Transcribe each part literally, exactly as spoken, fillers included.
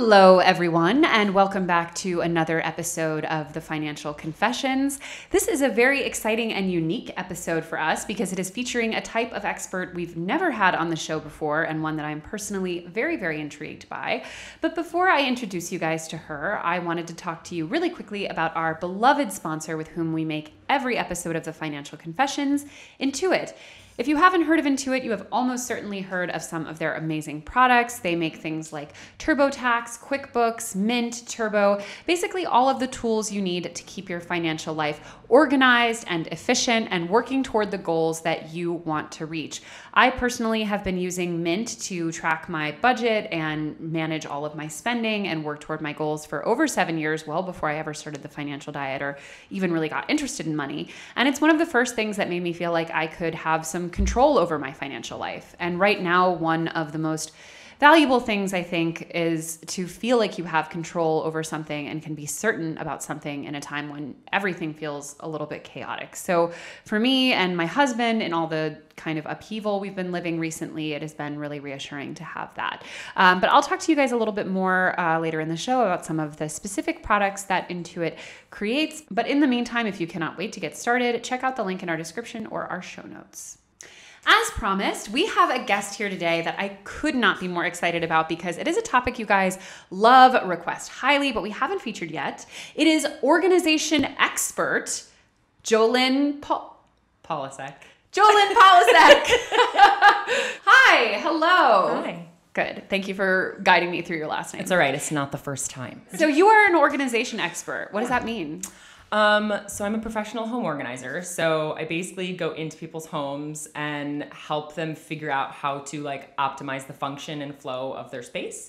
Hello, everyone, and welcome back to another episode of The Financial Confessions. This is a very exciting and unique episode for us because it is featuring a type of expert we've never had on the show before and one that I'm personally very, very intrigued by. But before I introduce you guys to her, I wanted to talk to you really quickly about our beloved sponsor with whom we make every episode of The Financial Confessions, Intuit. If you haven't heard of Intuit, you have almost certainly heard of some of their amazing products. They make things like TurboTax, QuickBooks, Mint, Turbo, basically all of the tools you need to keep your financial life organized and efficient and working toward the goals that you want to reach. I personally have been using Mint to track my budget and manage all of my spending and work toward my goals for over seven years, well before I ever started The Financial Diet or even really got interested in money. And it's one of the first things that made me feel like I could have some control over my financial life. And right now, one of the most valuable things, I think, is to feel like you have control over something and can be certain about something in a time when everything feels a little bit chaotic. So for me and my husband and all the kind of upheaval we've been living recently, it has been really reassuring to have that. Um, but I'll talk to you guys a little bit more uh, later in the show about some of the specific products that Intuit creates. But in the meantime, if you cannot wait to get started, check out the link in our description or our show notes. As promised, we have a guest here today that I could not be more excited about because it is a topic you guys love, request highly, but we haven't featured yet. It is organization expert, Jolin Polasek. Jolin Polasek. Hi, hello. Hi. Good. Thank you for guiding me through your last name. It's all right. It's not the first time. So you are an organization expert. What does that mean? Um, so I'm a professional home organizer. So I basically go into people's homes and help them figure out how to like optimize the function and flow of their space.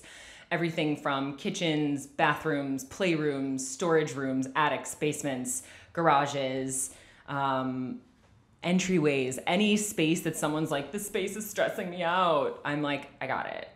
Everything from kitchens, bathrooms, playrooms, storage rooms, attics, basements, garages, um, entryways, any space that someone's like, this space is stressing me out. I'm like, I got it.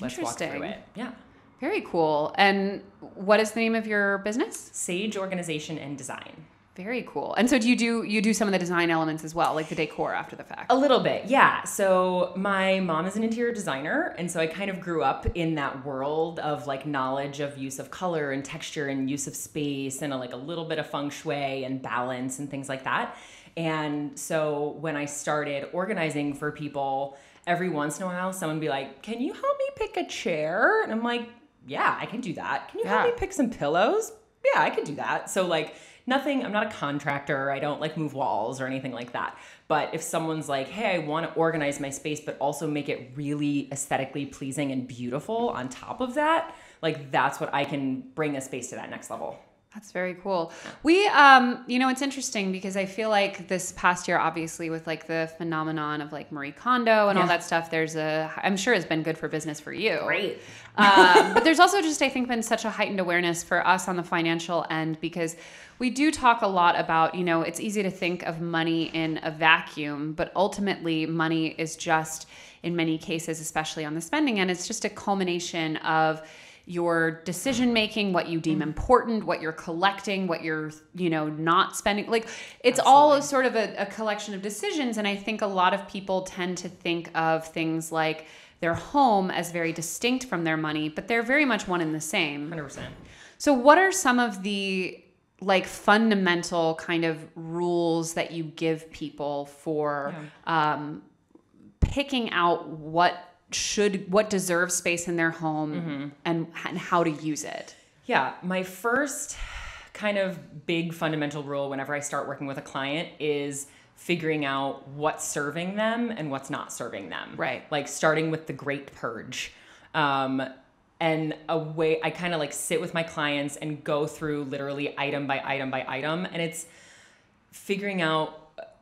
Let's walk through it. Yeah. Very cool. And what is the name of your business? Sage Organization and Design. Very cool. And so do you do you do some of the design elements as well, like the decor after the fact? A little bit, yeah. So my mom is an interior designer, and so I kind of grew up in that world of like knowledge of use of color and texture and use of space and a, like a little bit of feng shui and balance and things like that. And so when I started organizing for people, every once in a while someone would be like, "Can you help me pick a chair?" And I'm like, yeah, I can do that. Can you yeah. help me pick some pillows? Yeah, I can do that. So like nothing, I'm not a contractor. I don't like move walls or anything like that. But if someone's like, hey, I want to organize my space, but also make it really aesthetically pleasing and beautiful on top of that, like that's what I can bring a space to that next level. That's very cool. We, um, you know, it's interesting because I feel like this past year, obviously with like the phenomenon of like Marie Kondo and yeah. all that stuff, there's a, I'm sure it's been good for business for you. Great. um, but there's also just, I think, been such a heightened awareness for us on the financial end because we do talk a lot about, you know, it's easy to think of money in a vacuum, but ultimately money is just, in many cases, especially on the spending end, it's just a culmination of your decision-making, what you deem important, what you're collecting, what you're, you know, not spending. Like it's Absolutely. all sort of a, a collection of decisions. And I think a lot of people tend to think of things like their home as very distinct from their money, but they're very much one and the same. one hundred percent. So what are some of the like fundamental kind of rules that you give people for yeah. um, picking out what should what deserves space in their home mm-hmm. and, and how to use it? Yeah, my first kind of big fundamental rule whenever I start working with a client is figuring out what's serving them and what's not serving them. Right. Like starting with the great purge. Um, and a way I kind of like sit with my clients and go through literally item by item by item. And it's figuring out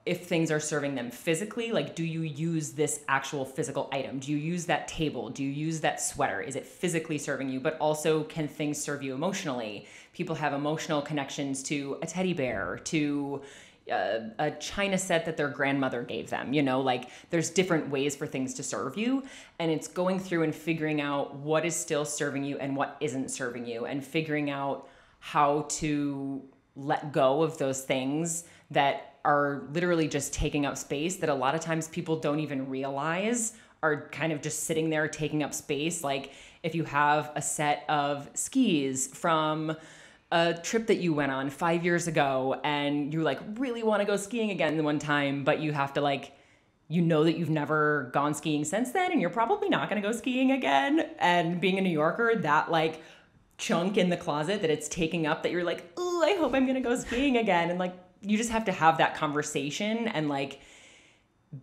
if things are serving them physically, like do you use this actual physical item? Do you use that table? Do you use that sweater? Is it physically serving you? But also, can things serve you emotionally? People have emotional connections to a teddy bear, to uh, a china set that their grandmother gave them. You know, like there's different ways for things to serve you. And it's going through and figuring out what is still serving you and what isn't serving you, and figuring out how to let go of those things that are literally just taking up space that a lot of times people don't even realize are kind of just sitting there taking up space. Like if you have a set of skis from a trip that you went on five years ago and you like really want to go skiing again one time, but you have to like, you know that you've never gone skiing since then and you're probably not going to go skiing again. And being a New Yorker, that like chunk in the closet that it's taking up that you're like, oh, I hope I'm going to go skiing again. And like, you just have to have that conversation and like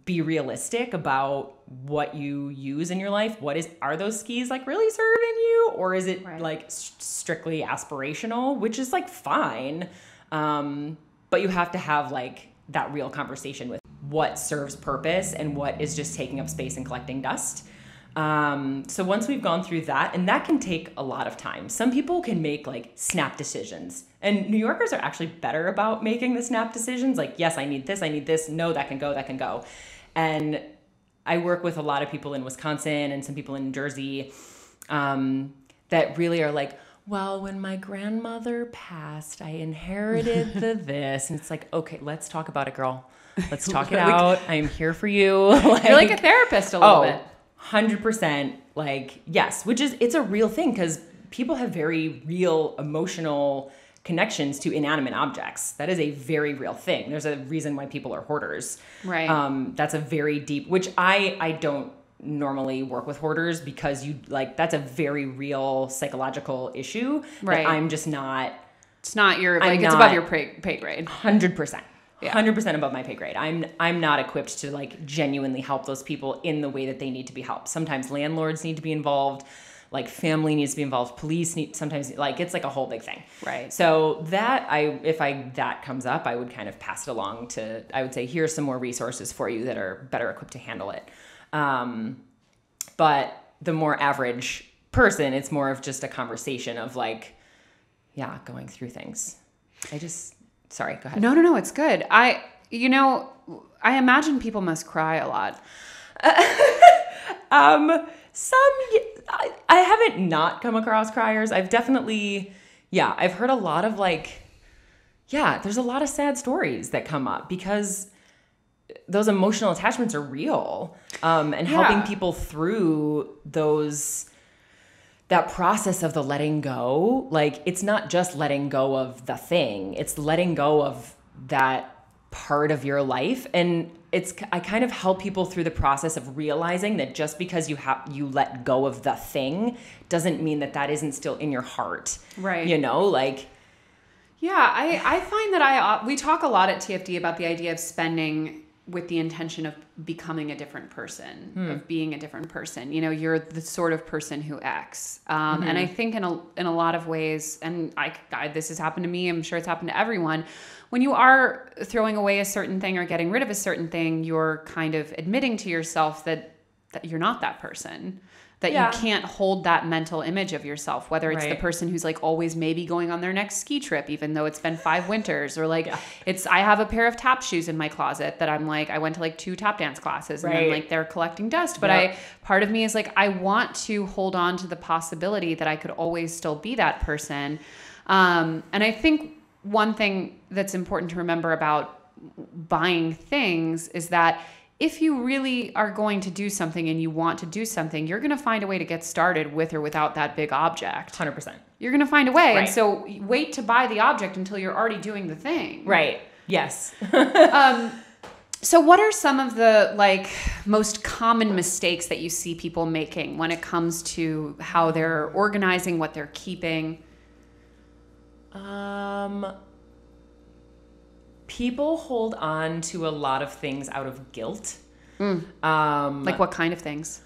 be realistic about what you use in your life. What is, are those skis like really serving you? Or is it right. like st- strictly aspirational, which is like fine. Um, but you have to have like that real conversation with what serves purpose and what is just taking up space and collecting dust. Um, so once we've gone through that, and that can take a lot of time. Some people can make like snap decisions, and New Yorkers are actually better about making the snap decisions. Like, yes, I need this, I need this. No, that can go, that can go. And I work with a lot of people in Wisconsin and some people in New Jersey, um, that really are like, well, when my grandmother passed, I inherited the this. And it's like, okay, let's talk about it, girl. Let's talk it out. I'm here for you. Like, you're like a therapist a little oh, bit. one hundred percent like, yes, which is, it's a real thing because people have very real emotional connections to inanimate objects. That is a very real thing. There's a reason why people are hoarders. Right. Um, that's a very deep, which I, I don't normally work with hoarders because you like, that's a very real psychological issue. Right. That I'm just not. It's not your, like, I'm it's above your pay, pay grade. one hundred percent. Yeah. one hundred percent above my pay grade. I'm I'm not equipped to like genuinely help those people in the way that they need to be helped. Sometimes landlords need to be involved, like family needs to be involved, police need sometimes like it's like a whole big thing. Right. So that I if I that comes up, I would kind of pass it along to I would say here's some more resources for you that are better equipped to handle it. Um, but the more average person, it's more of just a conversation of like, yeah, going through things. I just Sorry, go ahead. No, no, no, it's good. I, you know, I imagine people must cry a lot. um, some, I, I haven't not come across criers. I've definitely, yeah, I've heard a lot of like, yeah, there's a lot of sad stories that come up because those emotional attachments are real. Um, and yeah. helping people through those that process of the letting go, like it's not just letting go of the thing, it's letting go of that part of your life. And it's, I kind of help people through the process of realizing that just because you have, you let go of the thing doesn't mean that that isn't still in your heart. Right. You know, like. Yeah. I, I find that I, we talk a lot at T F D about the idea of spending with the intention of becoming a different person, hmm. of being a different person. You know, you're the sort of person who acts. Um, mm-hmm. And I think in a, in a lot of ways, and I, I, this has happened to me, I'm sure it's happened to everyone, when you are throwing away a certain thing or getting rid of a certain thing, you're kind of admitting to yourself that, that you're not that person. That yeah. you can't hold that mental image of yourself, whether it's right. the person who's like always maybe going on their next ski trip, even though it's been five winters, or like yeah. it's, I have a pair of tap shoes in my closet that I'm like, I went to like two tap dance classes right. and then like they're collecting dust. But yep. I, part of me is like, I want to hold on to the possibility that I could always still be that person. Um, and I think one thing that's important to remember about buying things is that if you really are going to do something and you want to do something, you're going to find a way to get started with or without that big object. one hundred percent. You're going to find a way. Right. And so wait to buy the object until you're already doing the thing. Right. Yes. um, so what are some of the like most common mistakes that you see people making when it comes to how they're organizing, what they're keeping? Um... People hold on to a lot of things out of guilt. Mm. Um, like what kind of things?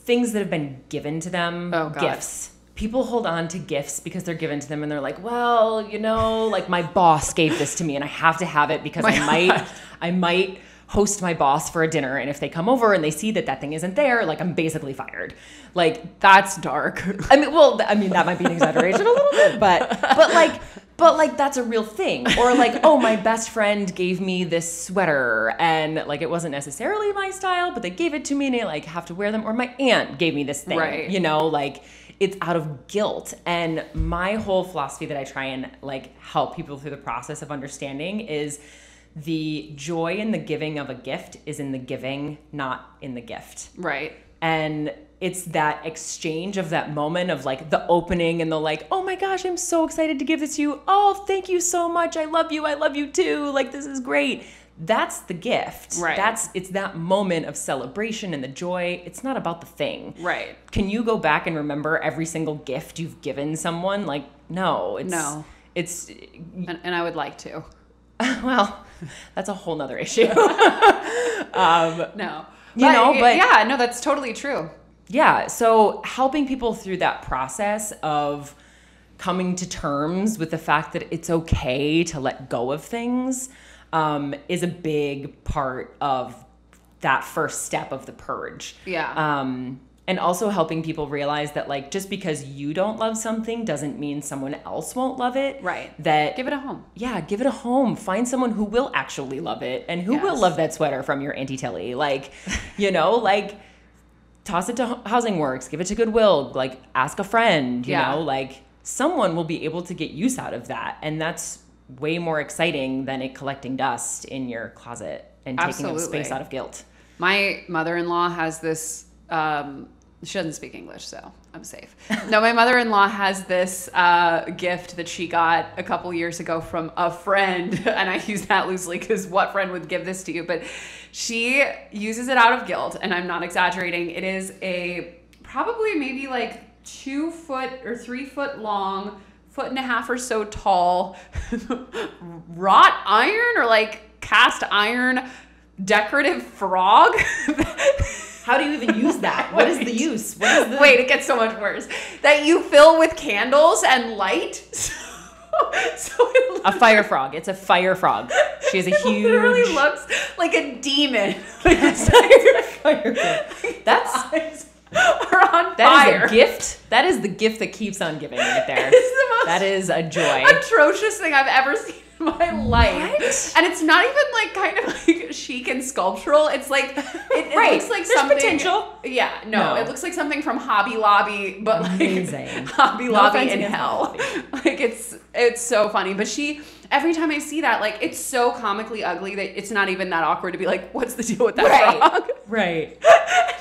Things that have been given to them. Oh, God. Gifts. People hold on to gifts because they're given to them and they're like, well, you know, like my boss gave this to me and I have to have it because my I God. might, I might host my boss for a dinner. And if they come over and they see that that thing isn't there, like I'm basically fired. Like that's dark. I mean, well, I mean, that might be an exaggeration a little bit, but, but like, But, like, that's a real thing. Or, like, oh, my best friend gave me this sweater. And, like, it wasn't necessarily my style, but they gave it to me and I, like, have to wear them. Or my aunt gave me this thing. Right. You know, like, it's out of guilt. And my whole philosophy that I try and, like, help people through the process of understanding is the joy in the giving of a gift is in the giving, not in the gift. Right. And it's that exchange of that moment of like the opening and the like, oh my gosh, I'm so excited to give this to you. Oh, thank you so much. I love you. I love you too. Like, this is great. That's the gift. Right. That's, it's that moment of celebration and the joy. It's not about the thing. Right. Can you go back and remember every single gift you've given someone? Like, no. It's, no. It's. And, and I would like to. Well, that's a whole nother issue. um, no. You but, know, but. Yeah, no, that's totally true. Yeah. So helping people through that process of coming to terms with the fact that it's okay to let go of things um, is a big part of that first step of the purge. Yeah. Um, and also helping people realize that, like, just because you don't love something doesn't mean someone else won't love it. Right. That give it a home. Yeah. Give it a home. Find someone who will actually love it and who yes. will love that sweater from your Auntie Tilly. Like, you know, like, toss it to Housing Works, give it to Goodwill, like, ask a friend, you yeah. know, like, someone will be able to get use out of that. And that's way more exciting than it collecting dust in your closet and Absolutely. Taking up space out of guilt. My mother-in-law has this, um, she doesn't speak English, so I'm safe. No, my mother-in-law has this uh, gift that she got a couple years ago from a friend. And I use that loosely because what friend would give this to you? But she uses it out of guilt, and I'm not exaggerating. It is a probably maybe like two foot or three foot long, foot and a half or so tall, wrought iron or like cast iron decorative frog. How do you even use that? What is the use? What is the... Wait, it gets so much worse. That you fill with candles and light. So, so it a fire frog. It's a fire frog. She has a it huge... It literally looks like a demon. Like a fire frog. That's... are on fire. That is a gift. That is the gift that keeps on giving right there. It is the most that is a joy. Atrocious thing I've ever seen in my life. What? And it's not even like kind of like chic and sculptural. It's like it, it right. looks like There's something. Potential. Yeah. No, no. It looks like something from Hobby Lobby, but like Amazing. Hobby no Lobby in hell. Hobby. Like it's it's so funny. But she every time I see that, like, it's so comically ugly that it's not even that awkward to be like, what's the deal with that right. frog? Right.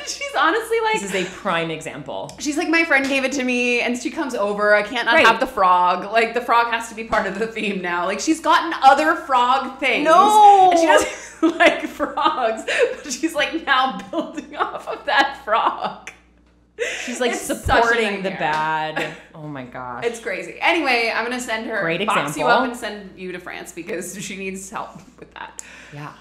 She's honestly like... This is a prime example. She's like, my friend gave it to me, and she comes over. I can't not right. have the frog. Like, the frog has to be part of the theme now. Like, she's gotten other frog things. No! And she doesn't like frogs, but she's, like, now building off of that frog. She's like it's supporting the bad. Oh my gosh. It's crazy. Anyway, I'm going to send her, Great box example. You up and send you to France because she needs help with that. Yeah.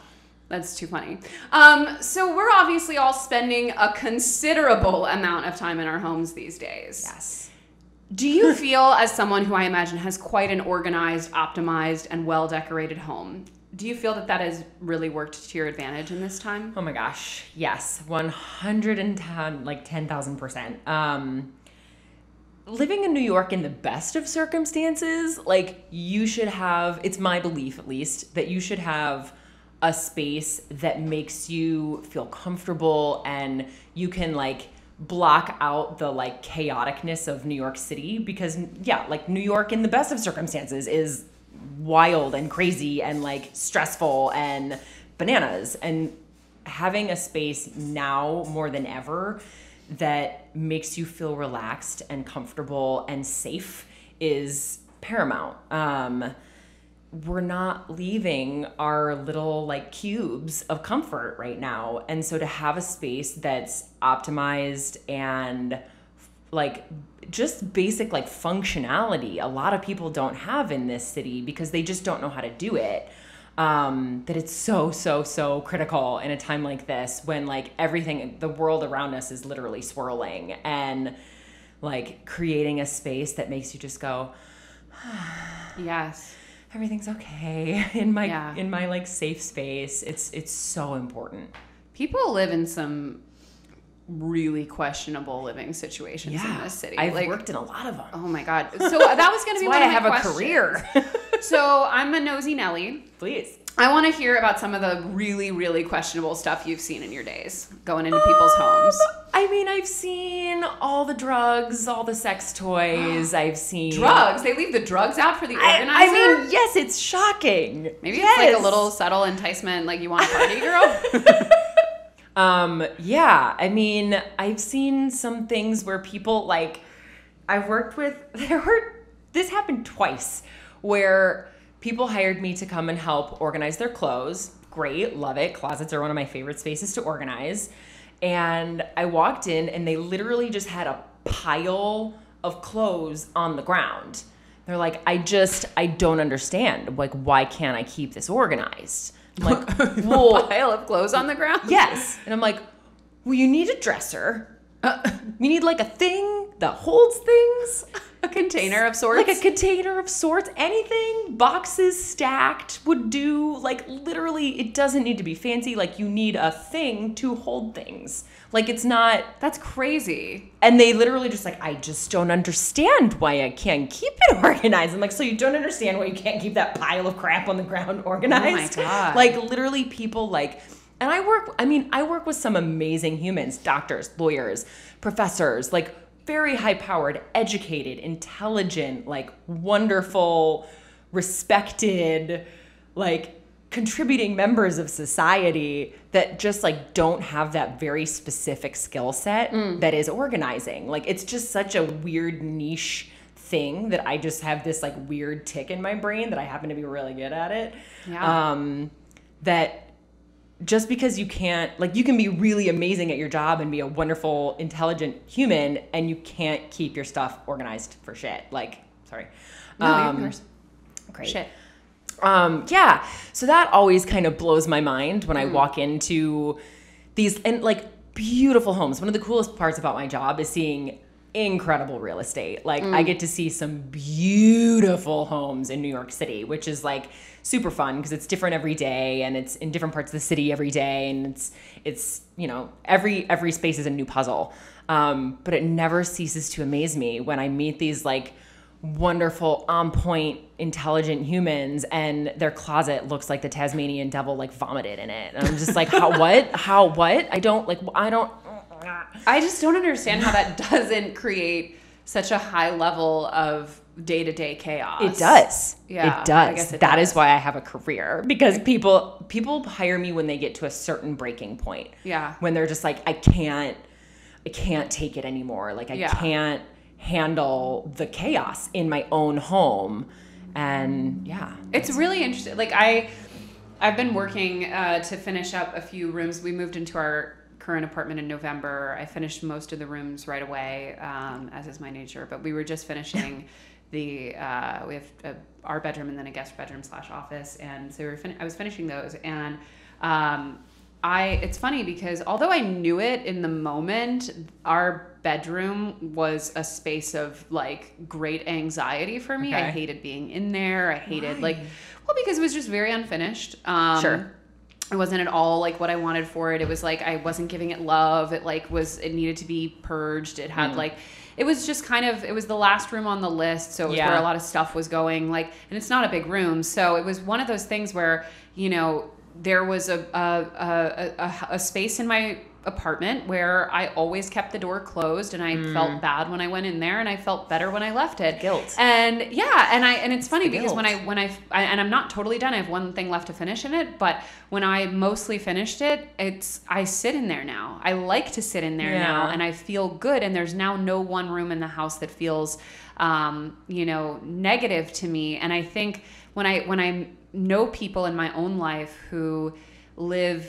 That's too funny. Um, so we're obviously all spending a considerable amount of time in our homes these days. Yes. Do you feel, as someone who I imagine has quite an organized, optimized, and well-decorated home, do you feel that that has really worked to your advantage in this time? Oh my gosh. Yes. one hundred ten, like ten thousand percent. Um, living in New York in the best of circumstances, like you should have, it's my belief at least, that you should have a space that makes you feel comfortable and you can like block out the like chaoticness of New York City because yeah, like New York in the best of circumstances is wild and crazy and like stressful and bananas, and having a space now more than ever that makes you feel relaxed and comfortable and safe is paramount. Um, we're not leaving our little like cubes of comfort right now. And so to have a space that's optimized and like just basic like functionality a lot of people don't have in this city because they just don't know how to do it, um that it's so so so critical in a time like this when like everything, the world around us is literally swirling, and like creating a space that makes you just go yes, everything's okay in my yeah. in my like safe space. It's it's so important. People live in some really questionable living situations yeah, in this city. I've like, worked in a lot of them. Oh my God. So that was going to be why I have questions. A career. So I'm a nosy Nelly. Please. I want to hear about some of the really, really questionable stuff you've seen in your days going into um, people's homes. I mean, I've seen all the drugs, all the sex toys. I've seen... Drugs? They leave the drugs out for the organizer? I, I mean, yes, it's shocking. Maybe yes. It's like a little subtle enticement, like you want a party girl? Um, yeah, I mean, I've seen some things where people like, I've worked with, there were, this happened twice where people hired me to come and help organize their clothes. Great, love it. Closets are one of my favorite spaces to organize. And I walked in and they literally just had a pile of clothes on the ground. They're like, I just, I don't understand. Like, why can't I keep this organized? I'm like, well, a pile of clothes on the ground? Yes. And I'm like, well, you need a dresser. Uh, you need like a thing that holds things. A container of sorts? Like a container of sorts. Anything, boxes stacked would do. Like literally, it doesn't need to be fancy. Like you need a thing to hold things. Like it's not... That's crazy. And they literally just like, I just don't understand why I can't keep it organized. I'm like, so you don't understand why you can't keep that pile of crap on the ground organized? Oh my God. Like literally people like... And I work... I mean, I work with some amazing humans. Doctors, lawyers, professors, like... very high-powered, educated, intelligent, like wonderful, respected, like contributing members of society that just like don't have that very specific skill set mm. that is organizing. Like it's just such a weird niche thing that I just have this like weird tick in my brain that I happen to be really good at it. Yeah. Um, that... Just because you can't, like you can be really amazing at your job and be a wonderful, intelligent human and you can't keep your stuff organized for shit. Like, sorry. No, um, you're great. Shit. Um, yeah. So that always kind of blows my mind when mm. I walk into these and like beautiful homes. One of the coolest parts about my job is seeing incredible real estate. Like mm. I get to see some beautiful homes in New York City, which is like super fun because it's different every day and it's in different parts of the city every day. And it's, it's, you know, every, every space is a new puzzle. Um, but it never ceases to amaze me when I meet these like wonderful, on point, intelligent humans and their closet looks like the Tasmanian devil like vomited in it. And I'm just like, how, what, how, what? I don't like, I don't, I just don't understand how that doesn't create such a high level of day-to-day chaos. It does. Yeah, it does. I guess it that does. Is why I have a career, because people people hire me when they get to a certain breaking point. Yeah. When they're just like, I can't, I can't take it anymore. Like I yeah. can't handle the chaos in my own home, and yeah, it's really interesting. Like I, I've been working uh, to finish up a few rooms. We moved into our current apartment in November. I finished most of the rooms right away, um, as is my nature, but we were just finishing the, uh, we have a, our bedroom and then a guest bedroom slash office. And so we were fin- I was finishing those. And, um, I, it's funny because although I knew it in the moment, our bedroom was a space of like great anxiety for me. Okay. I hated being in there. I hated Why? like, well, because it was just very unfinished. Um, sure. It wasn't at all like what I wanted for it. It was like I wasn't giving it love. It like was it needed to be purged. It had mm. like it was just kind of it was the last room on the list, so it was yeah. where a lot of stuff was going. Like, and it's not a big room, so it was one of those things where, you know, there was a a a, a, a space in my apartment where I always kept the door closed, and I mm. felt bad when I went in there, and I felt better when I left it. Guilt. And yeah, and I and it's funny it's because guilt. when I when I, I and I'm not totally done. I have one thing left to finish in it, but when I mostly finished it, it's I sit in there now. I like to sit in there yeah. now, and I feel good. And there's now no one room in the house that feels, um, you know, negative to me. And I think when I when I know people in my own life who live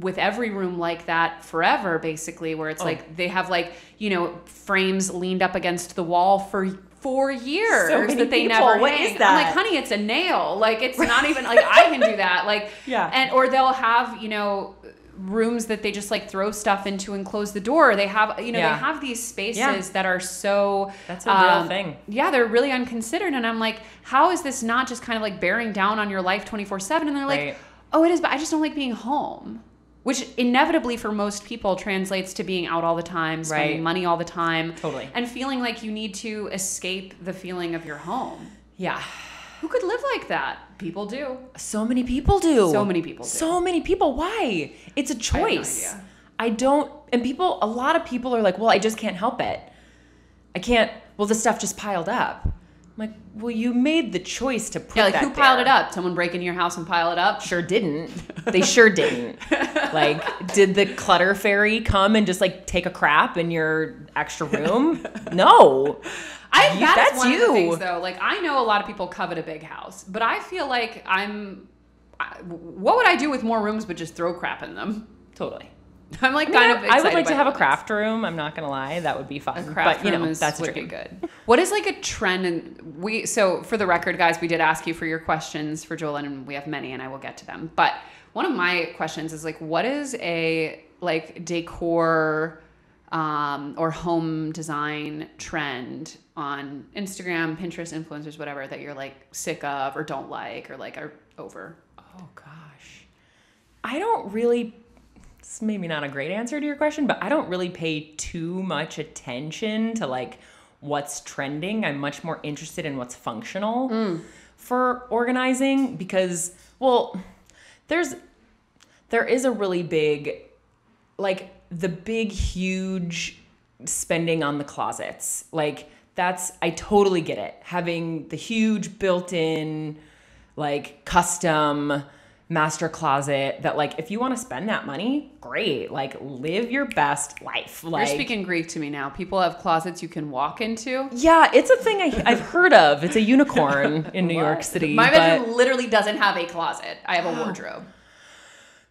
with every room like that forever, basically, where it's oh. like they have like, you know, frames leaned up against the wall for four years so that they people. never what hang. Is that? I'm like, honey, it's a nail. Like, it's not even like I can do that. Like, yeah. And or they'll have, you know, rooms that they just like throw stuff into and close the door. They have, you know, yeah. they have these spaces yeah. that are so that's a real um, thing. Yeah, they're really unconsidered. And I'm like, how is this not just kind of like bearing down on your life twenty-four seven? And they're like, right. oh, it is, but I just don't like being home. Which inevitably for most people translates to being out all the time, spending right. money all the time. Totally. And feeling like you need to escape the feeling of your home. Yeah. Who could live like that? People do. So many people do. So many people do. So many people. Why? It's a choice. I have no idea. I don't, and people, a lot of people are like, well, I just can't help it. I can't, well, this stuff just piled up. I'm like, well, you made the choice to put yeah, like, that who there. Piled it up? Someone break into your house and pile it up? Sure didn't. They sure didn't. Like, did the clutter fairy come and just, like, take a crap in your extra room? No. I, you, that's, that's one you. Of the things, though. Like, I know a lot of people covet a big house, but I feel like I'm... I, what would I do with more rooms but just throw crap in them? Totally. I'm like kind I mean, of. I would like to have a craft room. I'm not gonna lie, that would be fun. A craft but, you room know, is, that's would dream. Be good. What is like a trend? And we so for the record, guys, we did ask you for your questions for Jolin, and we have many, and I will get to them. But one of my questions is like, what is a like decor um, or home design trend on Instagram, Pinterest, influencers, whatever that you're like sick of or don't like or like are over? Oh gosh, I don't really. It's maybe not a great answer to your question, but I don't really pay too much attention to like what's trending. I'm much more interested in what's functional mm. for organizing because, well, there's, there is a really big, like the big, huge spending on the closets. Like that's, I totally get it. Having the huge built-in like custom master closet that like if you want to spend that money, great, like live your best life. Like, you're speaking Greek to me now. People have closets you can walk into. Yeah, it's a thing I, I've heard of. It's a unicorn in New York City. My bedroom but... literally doesn't have a closet. I have a wardrobe.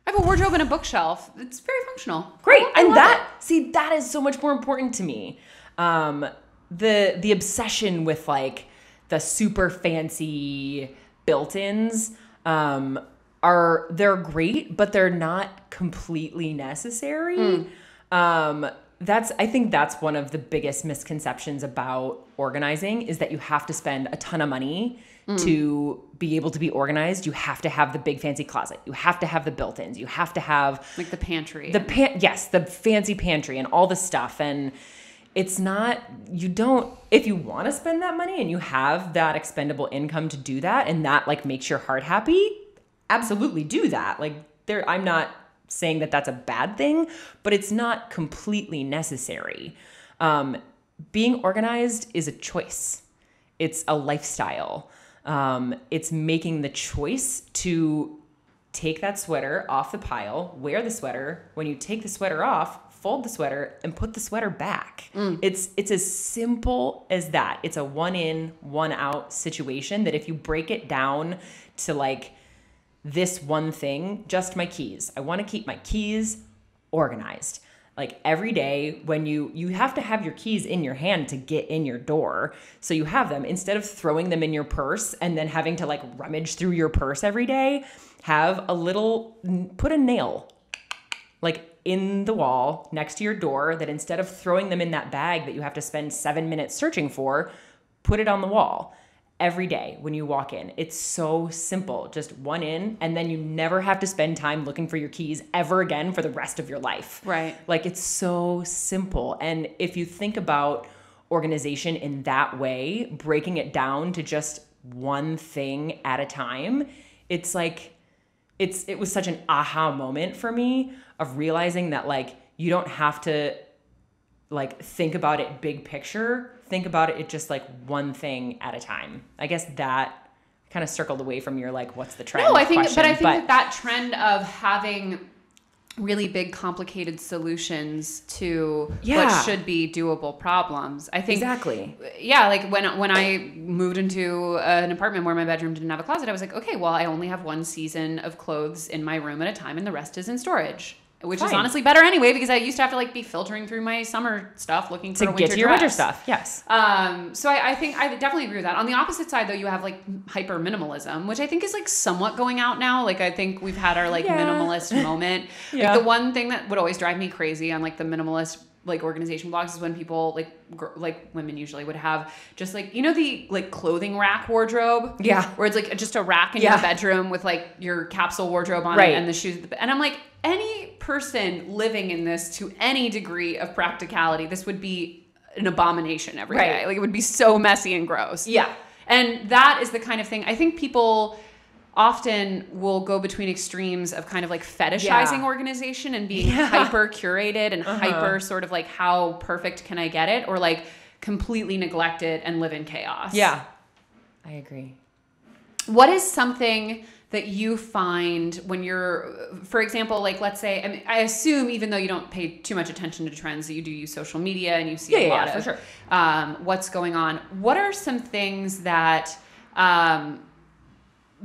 I have a wardrobe and a bookshelf. It's very functional. Great, I love, I and that it. See that is so much more important to me. Um, the the obsession with like the super fancy built-ins. Um, Are they're great, but they're not completely necessary. Mm. Um, that's I think that's one of the biggest misconceptions about organizing is that you have to spend a ton of money mm. to be able to be organized. You have to have the big fancy closet. You have to have the built-ins. You have to have like the pantry. The pan yes, the fancy pantry and all the stuff. And it's not you don't if you want to spend that money and you have that expendable income to do that and that like makes your heart happy. Absolutely do that. Like there, I'm not saying that that's a bad thing, but it's not completely necessary. Um, being organized is a choice. It's a lifestyle. Um, it's making the choice to take that sweater off the pile, wear the sweater. When you take the sweater off, fold the sweater and put the sweater back. Mm. It's, it's as simple as that. It's a one in, one out situation that if you break it down to like, this one thing, just my keys. I want to keep my keys organized. Like every day when you, you have to have your keys in your hand to get in your door. So you have them instead of throwing them in your purse and then having to like rummage through your purse every day, have a little, put a nail like in the wall next to your door that instead of throwing them in that bag that you have to spend seven minutes searching for, put it on the wall. Every day when you walk in, it's so simple, just one in, and then you never have to spend time looking for your keys ever again for the rest of your life. Right. Like it's so simple. And if you think about organization in that way, breaking it down to just one thing at a time, it's like, it's, it was such an aha moment for me of realizing that like, you don't have to like think about it big picture. Think about it, it just like one thing at a time. I guess that kind of circled away from your like, what's the trend? No, I think, question, but I think but, that, that trend of having really big, complicated solutions to yeah. what should be doable problems. I think exactly. Yeah, like when when I moved into an apartment where my bedroom didn't have a closet, I was like, okay, well, I only have one season of clothes in my room at a time, and the rest is in storage. Which Fine. Is honestly better anyway, because I used to have to like be filtering through my summer stuff looking for to a winter get to your dress. Winter stuff. Yes. Um, so I, I think I definitely agree with that. On the opposite side, though, you have like hyper minimalism, which I think is like somewhat going out now. Like I think we've had our like yeah. minimalist moment. yeah. Like the one thing that would always drive me crazy on like the minimalist like organization blogs is when people like gr like women usually would have just like, you know, the like clothing rack wardrobe. Yeah. Where it's like just a rack in yeah. your bedroom with like your capsule wardrobe on right. it and the shoes. And I'm like, any person living in this to any degree of practicality, this would be an abomination every right. day. Like it would be so messy and gross. Yeah. And that is the kind of thing I think people often will go between extremes of kind of like fetishizing yeah. organization and being yeah. hyper curated and uh-huh. hyper sort of like how perfect can I get it or like completely neglect it and live in chaos. Yeah. I agree. What is something that you find when you're, for example, like let's say, I mean, I assume even though you don't pay too much attention to trends that you do use social media and you see yeah, a lot yeah, of for sure. um, what's going on. What are some things that um,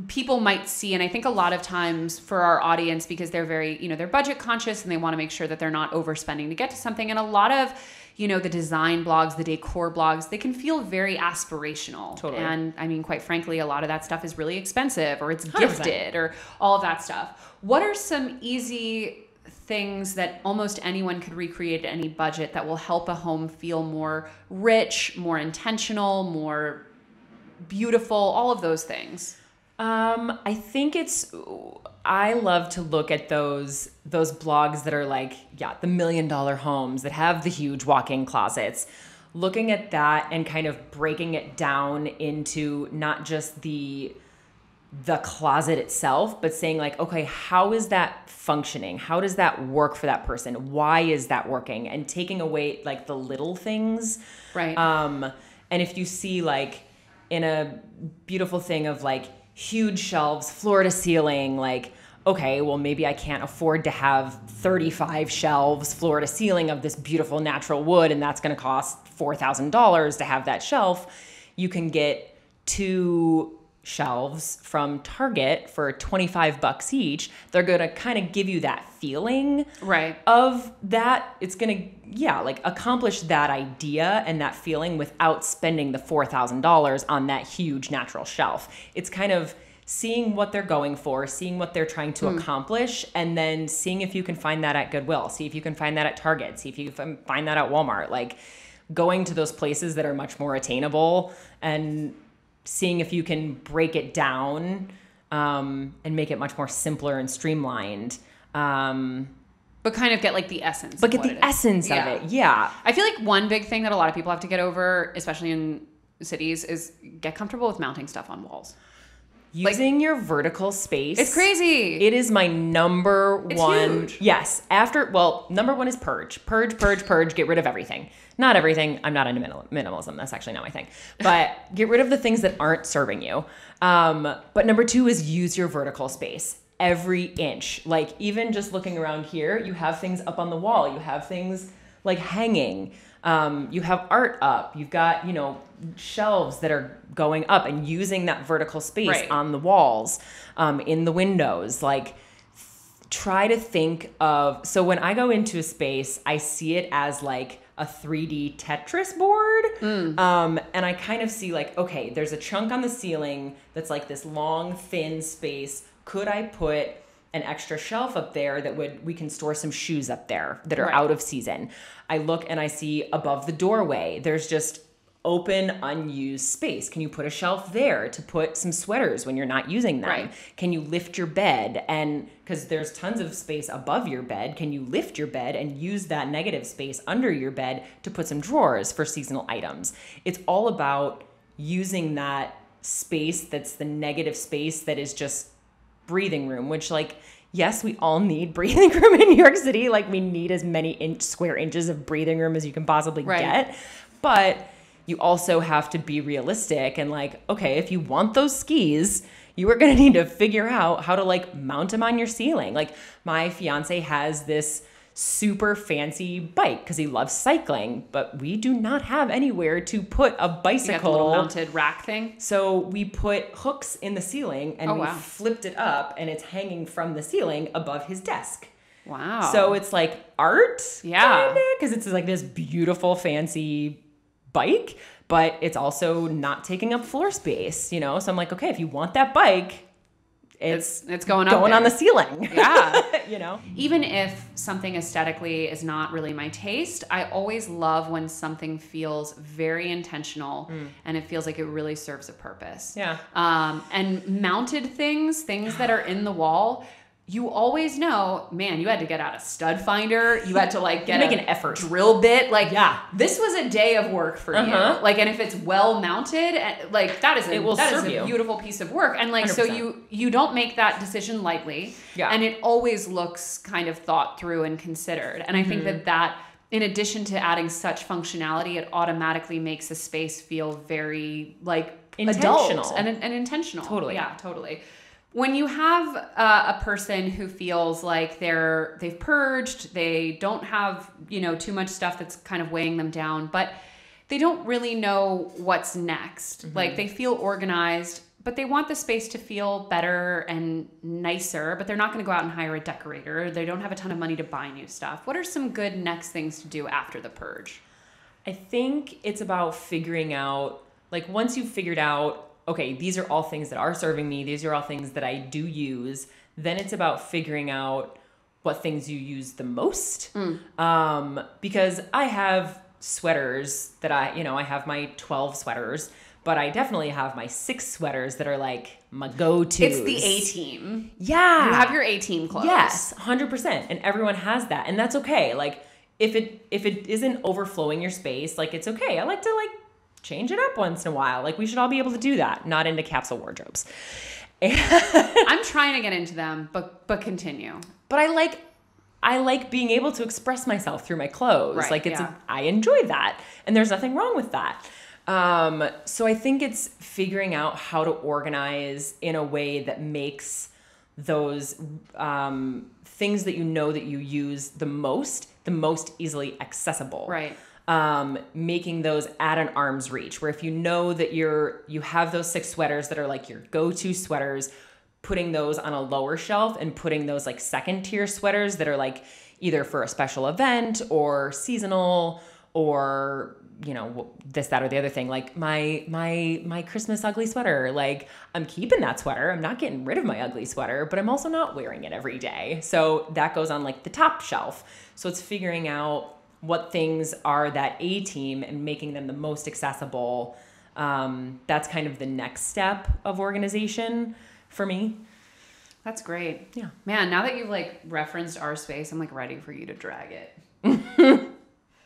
people might see? And I think a lot of times for our audience, because they're very, you know, they're budget conscious and they want to make sure that they're not overspending to get to something. And a lot of, you know, the design blogs, the decor blogs, they can feel very aspirational. Totally. And I mean, quite frankly, a lot of that stuff is really expensive or it's gifted one hundred percent or all of that stuff. What are some easy things that almost anyone could recreate at any budget that will help a home feel more rich, more intentional, more beautiful, all of those things? Um, I think it's, I love to look at those, those blogs that are like, yeah, the million dollar homes that have the huge walk-in closets, looking at that and kind of breaking it down into not just the, the closet itself, but saying like, okay, how is that functioning? How does that work for that person? Why is that working? And taking away like the little things. Right. Um, and if you see like in a beautiful thing of like, huge shelves, floor to ceiling, like, okay, well, maybe I can't afford to have thirty-five shelves, floor to ceiling of this beautiful natural wood, and that's going to cost four thousand dollars to have that shelf. You can get two shelves from Target for twenty-five bucks each. They're going to kind of give you that feeling right. of that. It's going to, yeah, like accomplish that idea and that feeling without spending the four thousand dollars on that huge natural shelf. It's kind of seeing what they're going for, seeing what they're trying to mm. accomplish, and then seeing if you can find that at Goodwill, see if you can find that at Target, see if you can find that at Walmart, like going to those places that are much more attainable and seeing if you can break it down um, and make it much more simpler and streamlined. Um, but kind of get like the essence. But get the essence of it, yeah. I feel like one big thing that a lot of people have to get over, especially in cities, is get comfortable with mounting stuff on walls. Using like, your vertical space. It's crazy. It is my number it's one. Huge. Yes. After, well, number one is purge. Purge, purge, purge. Get rid of everything. Not everything. I'm not into minimal, minimalism. That's actually not my thing. But get rid of the things that aren't serving you. Um, but number two is use your vertical space. Every inch. Like even just looking around here, you have things up on the wall. You have things like hanging. Um, you have art up, you've got, you know, shelves that are going up and using that vertical space right. on the walls, um, in the windows, like try to think of, so when I go into a space, I see it as like a three D Tetris board. Mm. Um, and I kind of see like, okay, there's a chunk on the ceiling that's like this long, thin space. Could I put an extra shelf up there that would, we can store some shoes up there that are right. out of season. I look and I see above the doorway, there's just open, unused space. Can you put a shelf there to put some sweaters when you're not using them? Right. Can you lift your bed? And because there's tons of space above your bed, can you lift your bed and use that negative space under your bed to put some drawers for seasonal items? It's all about using that space that's the negative space that is just breathing room, which like, yes, we all need breathing room in New York City. Like we need as many inch, square inches of breathing room as you can possibly right. get. But you also have to be realistic and like, okay, if you want those skis, you are going to need to figure out how to like mount them on your ceiling. Like my fiance has this super fancy bike because he loves cycling, but we do not have anywhere to put a bicycle. You got the little mounted rack thing. So we put hooks in the ceiling and oh, we wow. flipped it up and it's hanging from the ceiling above his desk. Wow. So it's like art. Yeah. Because it's like this beautiful fancy bike, but it's also not taking up floor space, you know? So I'm like, okay, if you want that bike, It's, it's it's going up going there. On the ceiling. Yeah. You know, even if something aesthetically is not really my taste, I always love when something feels very intentional mm. and it feels like it really serves a purpose. Yeah. Um, and mounted things, things that are in the wall, you always know, man, you had to get out a stud finder. You had to like get make an effort. Drill bit. Like yeah. this was a day of work for uh-huh. you. Like, and if it's well mounted, like that is a, it will that serve is a you. Beautiful piece of work. And like, one hundred percent. So you, you don't make that decision lightly yeah. and it always looks kind of thought through and considered. And I mm-hmm. think that that, in addition to adding such functionality, it automatically makes a space feel very like intentional. adult and, and intentional. Totally. Yeah, totally. When you have uh, a person who feels like they're, they've purged, they don't have, you know, too much stuff that's kind of weighing them down, but they don't really know what's next. Mm-hmm. Like they feel organized, but they want the space to feel better and nicer, but they're not going to go out and hire a decorator. They don't have a ton of money to buy new stuff. What are some good next things to do after the purge? I think it's about figuring out, like once you've figured out, okay, these are all things that are serving me. These are all things that I do use. Then it's about figuring out what things you use the most. Mm. Um, because I have sweaters that I, you know, I have my twelve sweaters, but I definitely have my six sweaters that are like my go-tos. It's the A-team. Yeah. You have your A-team clothes. Yes, one hundred percent. And everyone has that. And that's okay. Like if it, if it isn't overflowing your space, like it's okay. I like to like change it up once in a while. Like we should all be able to do that. Not into capsule wardrobes. I'm trying to get into them, but, but continue. But I like, I like being able to express myself through my clothes. Right, like it's, yeah. a, I enjoy that and there's nothing wrong with that. Um, so I think it's figuring out how to organize in a way that makes those, um, things that you know that you use the most, the most easily accessible. Right. Um, making those at an arm's reach, where if you know that you're, you have those six sweaters that are like your go-to sweaters, putting those on a lower shelf and putting those like second tier sweaters that are like either for a special event or seasonal or, you know, this, that, or the other thing. Like my, my, my Christmas ugly sweater, like I'm keeping that sweater. I'm not getting rid of my ugly sweater, but I'm also not wearing it every day. So that goes on like the top shelf. So it's figuring out what things are that A team and making them the most accessible. Um, that's kind of the next step of organization for me. That's great. Yeah, man. Now that you've like referenced our space, I'm like ready for you to drag it.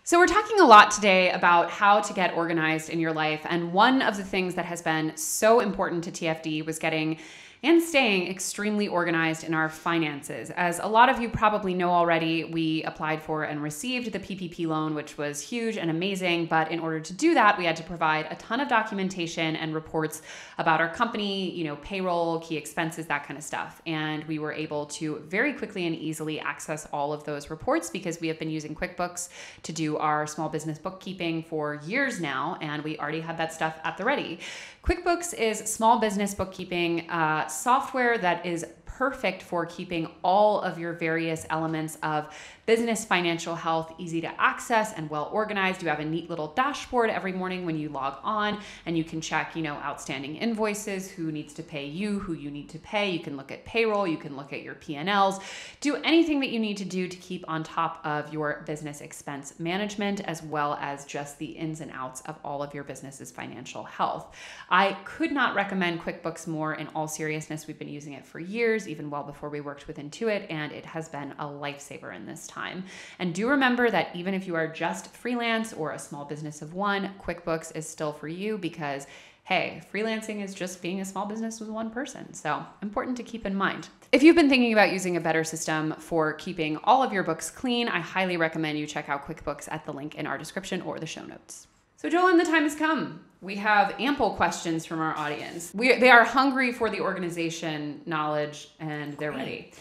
So we're talking a lot today about how to get organized in your life. And one of the things that has been so important to T F D was getting and staying extremely organized in our finances. As a lot of you probably know already, we applied for and received the P P P loan, which was huge and amazing. But in order to do that, we had to provide a ton of documentation and reports about our company, you know, payroll, key expenses, that kind of stuff. And we were able to very quickly and easily access all of those reports because we have been using QuickBooks to do our small business bookkeeping for years now, and we already had that stuff at the ready. QuickBooks is small business bookkeeping uh, software that is perfect for keeping all of your various elements of business, financial health, easy to access and well organized. You have a neat little dashboard every morning when you log on, and you can check, you know, outstanding invoices, who needs to pay you, who you need to pay. You can look at payroll, you can look at your P and Ls, do anything that you need to do to keep on top of your business expense management, as well as just the ins and outs of all of your business's financial health. I could not recommend QuickBooks more in all seriousness. We've been using it for years, even well before we worked with Intuit, and it has been a lifesaver in this time. And do remember that even if you are just freelance or a small business of one, QuickBooks is still for you because, hey, freelancing is just being a small business with one person. So important to keep in mind. If you've been thinking about using a better system for keeping all of your books clean, I highly recommend you check out QuickBooks at the link in our description or the show notes. So Jolin, the time has come. We have ample questions from our audience. We, they are hungry for the organization knowledge and they're ready.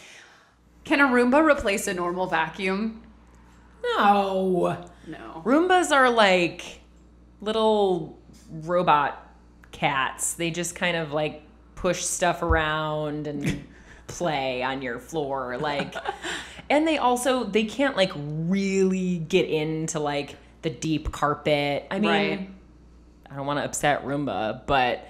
Can a Roomba replace a normal vacuum? No. No. Roombas are like little robot cats. They just kind of like push stuff around and play on your floor. Like, and they also, they can't like really get into like the deep carpet. I mean, right. I don't want to upset Roomba, but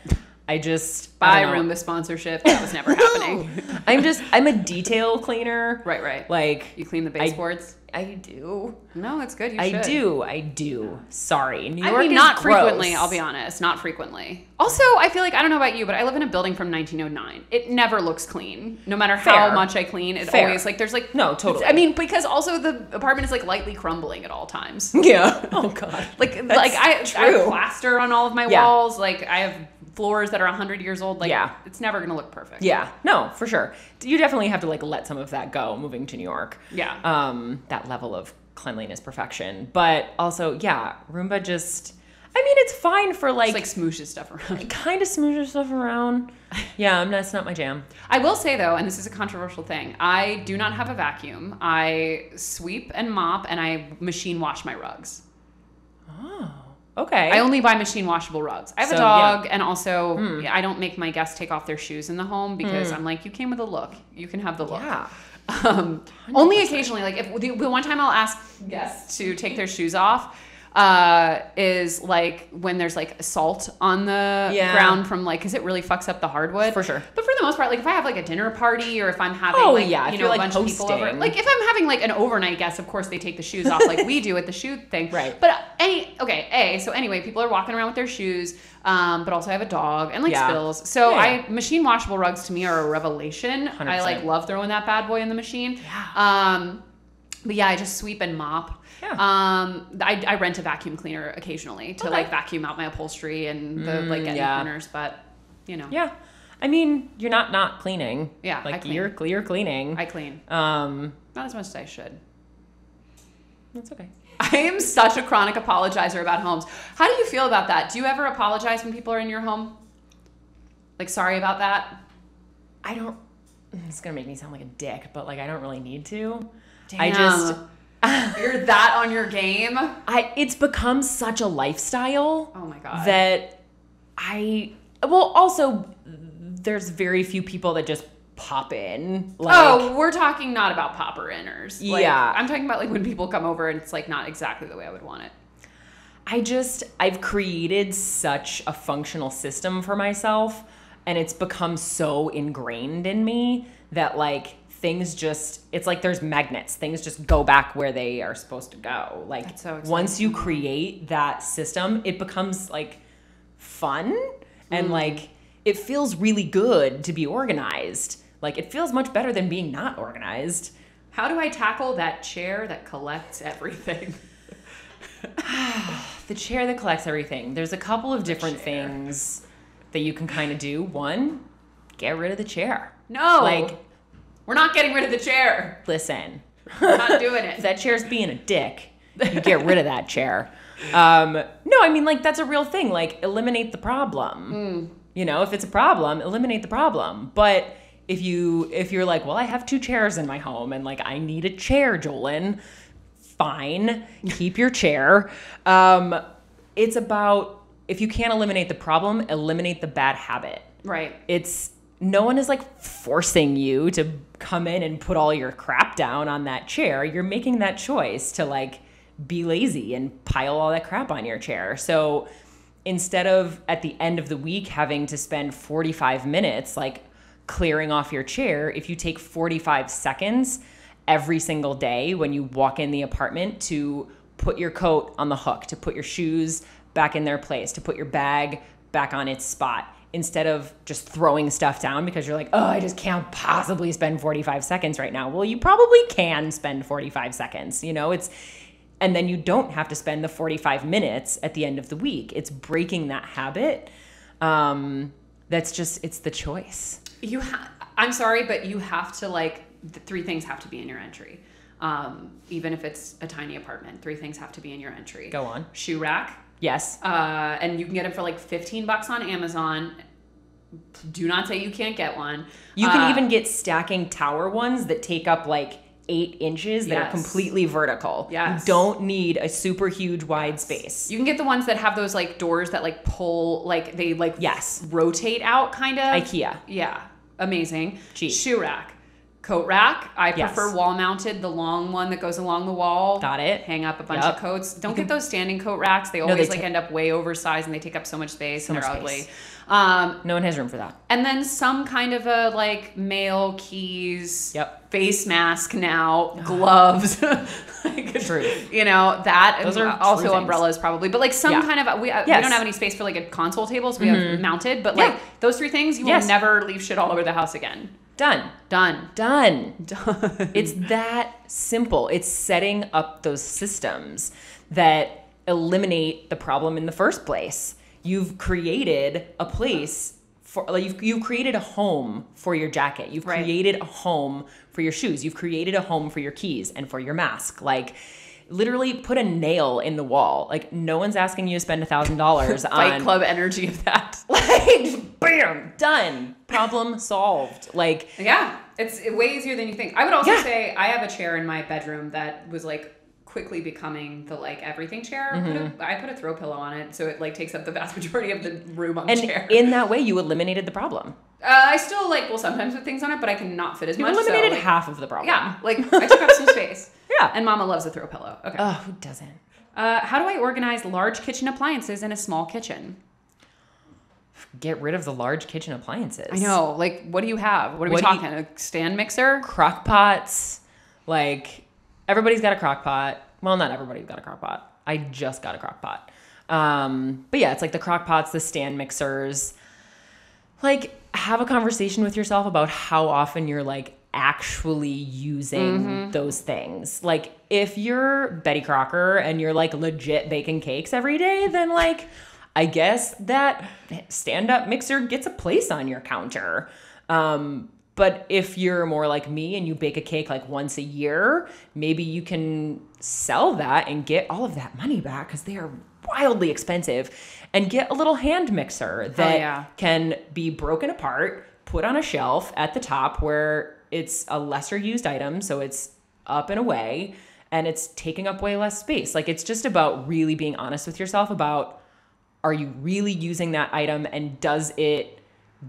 I just... Buy I Roomba sponsorship. That was never happening. I'm just... I'm a detail cleaner. Right, right. Like... You clean the baseboards? I, I do. No, it's good. You I should. do. I do. Sorry. New I York mean, is not gross. frequently, I'll be honest. Not frequently. Also, I feel like... I don't know about you, but I live in a building from nineteen oh nine. It never looks clean. No matter Fair. how much I clean, it Fair. always... Like, there's like... No, totally. I mean, because also the apartment is like lightly crumbling at all times. Yeah. Oh, God. Like, That's like I, true. I have plaster on all of my yeah. walls. Like, I have... floors that are one hundred years old, like yeah. it's never going to look perfect. Yeah. No, for sure. You definitely have to like let some of that go moving to New York. Yeah. Um, that level of cleanliness perfection. But also, yeah, Roomba just, I mean, it's fine for like... It's like smooshes stuff around. Kind of smooshes stuff around. Yeah, I'm not, it's not my jam. I will say, though, and this is a controversial thing, I do not have a vacuum. I sweep and mop, and I machine wash my rugs. Oh, okay. I only buy machine washable rugs. I have so, a dog, yeah. and also mm. I don't make my guests take off their shoes in the home because mm. I'm like, you came with a look. You can have the look. Yeah. Um, only occasionally. Like, if the, the one time I'll ask guests to take their shoes off... Uh, is like when there's like salt on the yeah. ground from like, cause it really fucks up the hardwood. For sure. But for the most part, like if I have like a dinner party or if I'm having oh, like, yeah. you if know, a like bunch hosting. of people over, like if I'm having like an overnight guest, of course they take the shoes off like we do at the shoe thing. Right. But any, okay. A, so anyway, people are walking around with their shoes. Um, but also I have a dog and like yeah. spills. So yeah. I, machine washable rugs to me are a revelation. one hundred percent. I like love throwing that bad boy in the machine. Yeah. Um, but yeah, I just sweep and mop. Yeah. Um, I, I rent a vacuum cleaner occasionally to okay. like vacuum out my upholstery and the mm, like end yeah. cleaners, but you know. Yeah. I mean, you're not not cleaning. Yeah. Like I clean. you're, you're cleaning. I clean. Um, not as much as I should. That's okay. I am such a chronic apologizer about homes. How do you feel about that? Do you ever apologize when people are in your home? Like, sorry about that. I don't, it's going to make me sound like a dick, but like, I don't really need to. Damn. I just. You're that on your game. I it's become such a lifestyle. Oh my god. That I well also there's very few people that just pop in. Like, oh, we're talking not about popper-inners. Like, yeah, I'm talking about like when people come over and it's like not exactly the way I would want it. I just I've created such a functional system for myself, and it's become so ingrained in me that like. Things just, it's like there's magnets. Things just go back where they are supposed to go. Like so once you create that system, it becomes like fun and mm. like it feels really good to be organized. Like it feels much better than being not organized. How do I tackle that chair that collects everything? The chair that collects everything. There's a couple of different things that you can kind of do. One, get rid of the chair. No. Like. We're not getting rid of the chair. Listen. We're not doing it. If that chair's being a dick, you get rid of that chair. Um, no, I mean, like, that's a real thing. Like, eliminate the problem. Mm. You know, if it's a problem, eliminate the problem. But if, you, if you're like, well, I have two chairs in my home, and, like, I need a chair, Jolin, fine. Keep your chair. Um, it's about, if you can't eliminate the problem, eliminate the bad habit. Right. It's... No one is like forcing you to come in and put all your crap down on that chair. You're making that choice to like be lazy and pile all that crap on your chair. So instead of at the end of the week having to spend forty-five minutes like clearing off your chair, if you take forty-five seconds every single day when you walk in the apartment to put your coat on the hook, to put your shoes back in their place, to put your bag back on its spot. Instead of just throwing stuff down because you're like, oh, I just can't possibly spend forty-five seconds right now. Well, you probably can spend forty-five seconds, you know, it's, and then you don't have to spend the forty-five minutes at the end of the week. It's breaking that habit. Um, that's just, it's the choice. You ha- I'm sorry, but you have to like, the three things have to be in your entry. Um, even if it's a tiny apartment, three things have to be in your entry. Go on. Shoe rack. Yes. Uh, and you can get them for like fifteen bucks on Amazon. Do not say you can't get one. You can uh, even get stacking tower ones that take up like eight inches that yes. are completely vertical. Yes. You don't need a super huge wide space. You can get the ones that have those like doors that like pull, like they like yes. rotate out kind of. Ikea. Yeah. Amazing. Cheap. Shoe rack. Coat rack. I yes. prefer wall mounted, the long one that goes along the wall. Got it. Hang up a bunch yep. of coats. Don't get those standing coat racks. They always no, they like ta- end up way oversized and they take up so much space so and they're much ugly. Space. Um, no one has room for that. And then some kind of a like mail, keys, yep. face mask now, gloves. like, true. You know, that. Those and are also umbrellas things. Probably. But like some yeah. kind of, we, yes. we don't have any space for like a console table, so we mm-hmm. have mounted. But like yeah. those three things, you yes. will never leave shit all over the house again. Done. Done. Done. Done. It's that simple. It's setting up those systems that eliminate the problem in the first place. You've created a place for, like, you've, you've created a home for your jacket. You've right. created a home for your shoes. You've created a home for your keys and for your mask. Like, literally put a nail in the wall. Like, no one's asking you to spend a thousand dollars on... Fight Club energy of that. Like, bam, done. Problem solved. Like... Yeah. It's way easier than you think. I would also yeah. say I have a chair in my bedroom that was, like, quickly becoming the, like, everything chair. Mm-hmm. I put a throw pillow on it, so it, like, takes up the vast majority of the room on and the chair. And in that way, you eliminated the problem. Uh, I still, like, will sometimes put things on it, but I cannot fit as you much. You eliminated so, like, half of the problem. Yeah. Like, I took up some space. Yeah. And Mama loves a throw pillow. Okay. Oh, who doesn't? Uh, how do I organize large kitchen appliances in a small kitchen? Get rid of the large kitchen appliances. I know. Like, what do you have? What are what we talking? You, a stand mixer? Crock pots. Like, everybody's got a crock pot. Well, not everybody's got a crock pot. I just got a crock pot. Um, but yeah, it's like the crock pots, the stand mixers. Like, have a conversation with yourself about how often you're, like, actually using mm-hmm. those things. Like, if you're Betty Crocker and you're, like, legit baking cakes every day, then, like... I guess that stand-up mixer gets a place on your counter. Um, but if you're more like me and you bake a cake like once a year, maybe you can sell that and get all of that money back because they are wildly expensive, and get a little hand mixer that oh, yeah. can be broken apart, put on a shelf at the top where it's a lesser used item, so it's up and away, and it's taking up way less space. Like, it's just about really being honest with yourself about, are you really using that item, and does it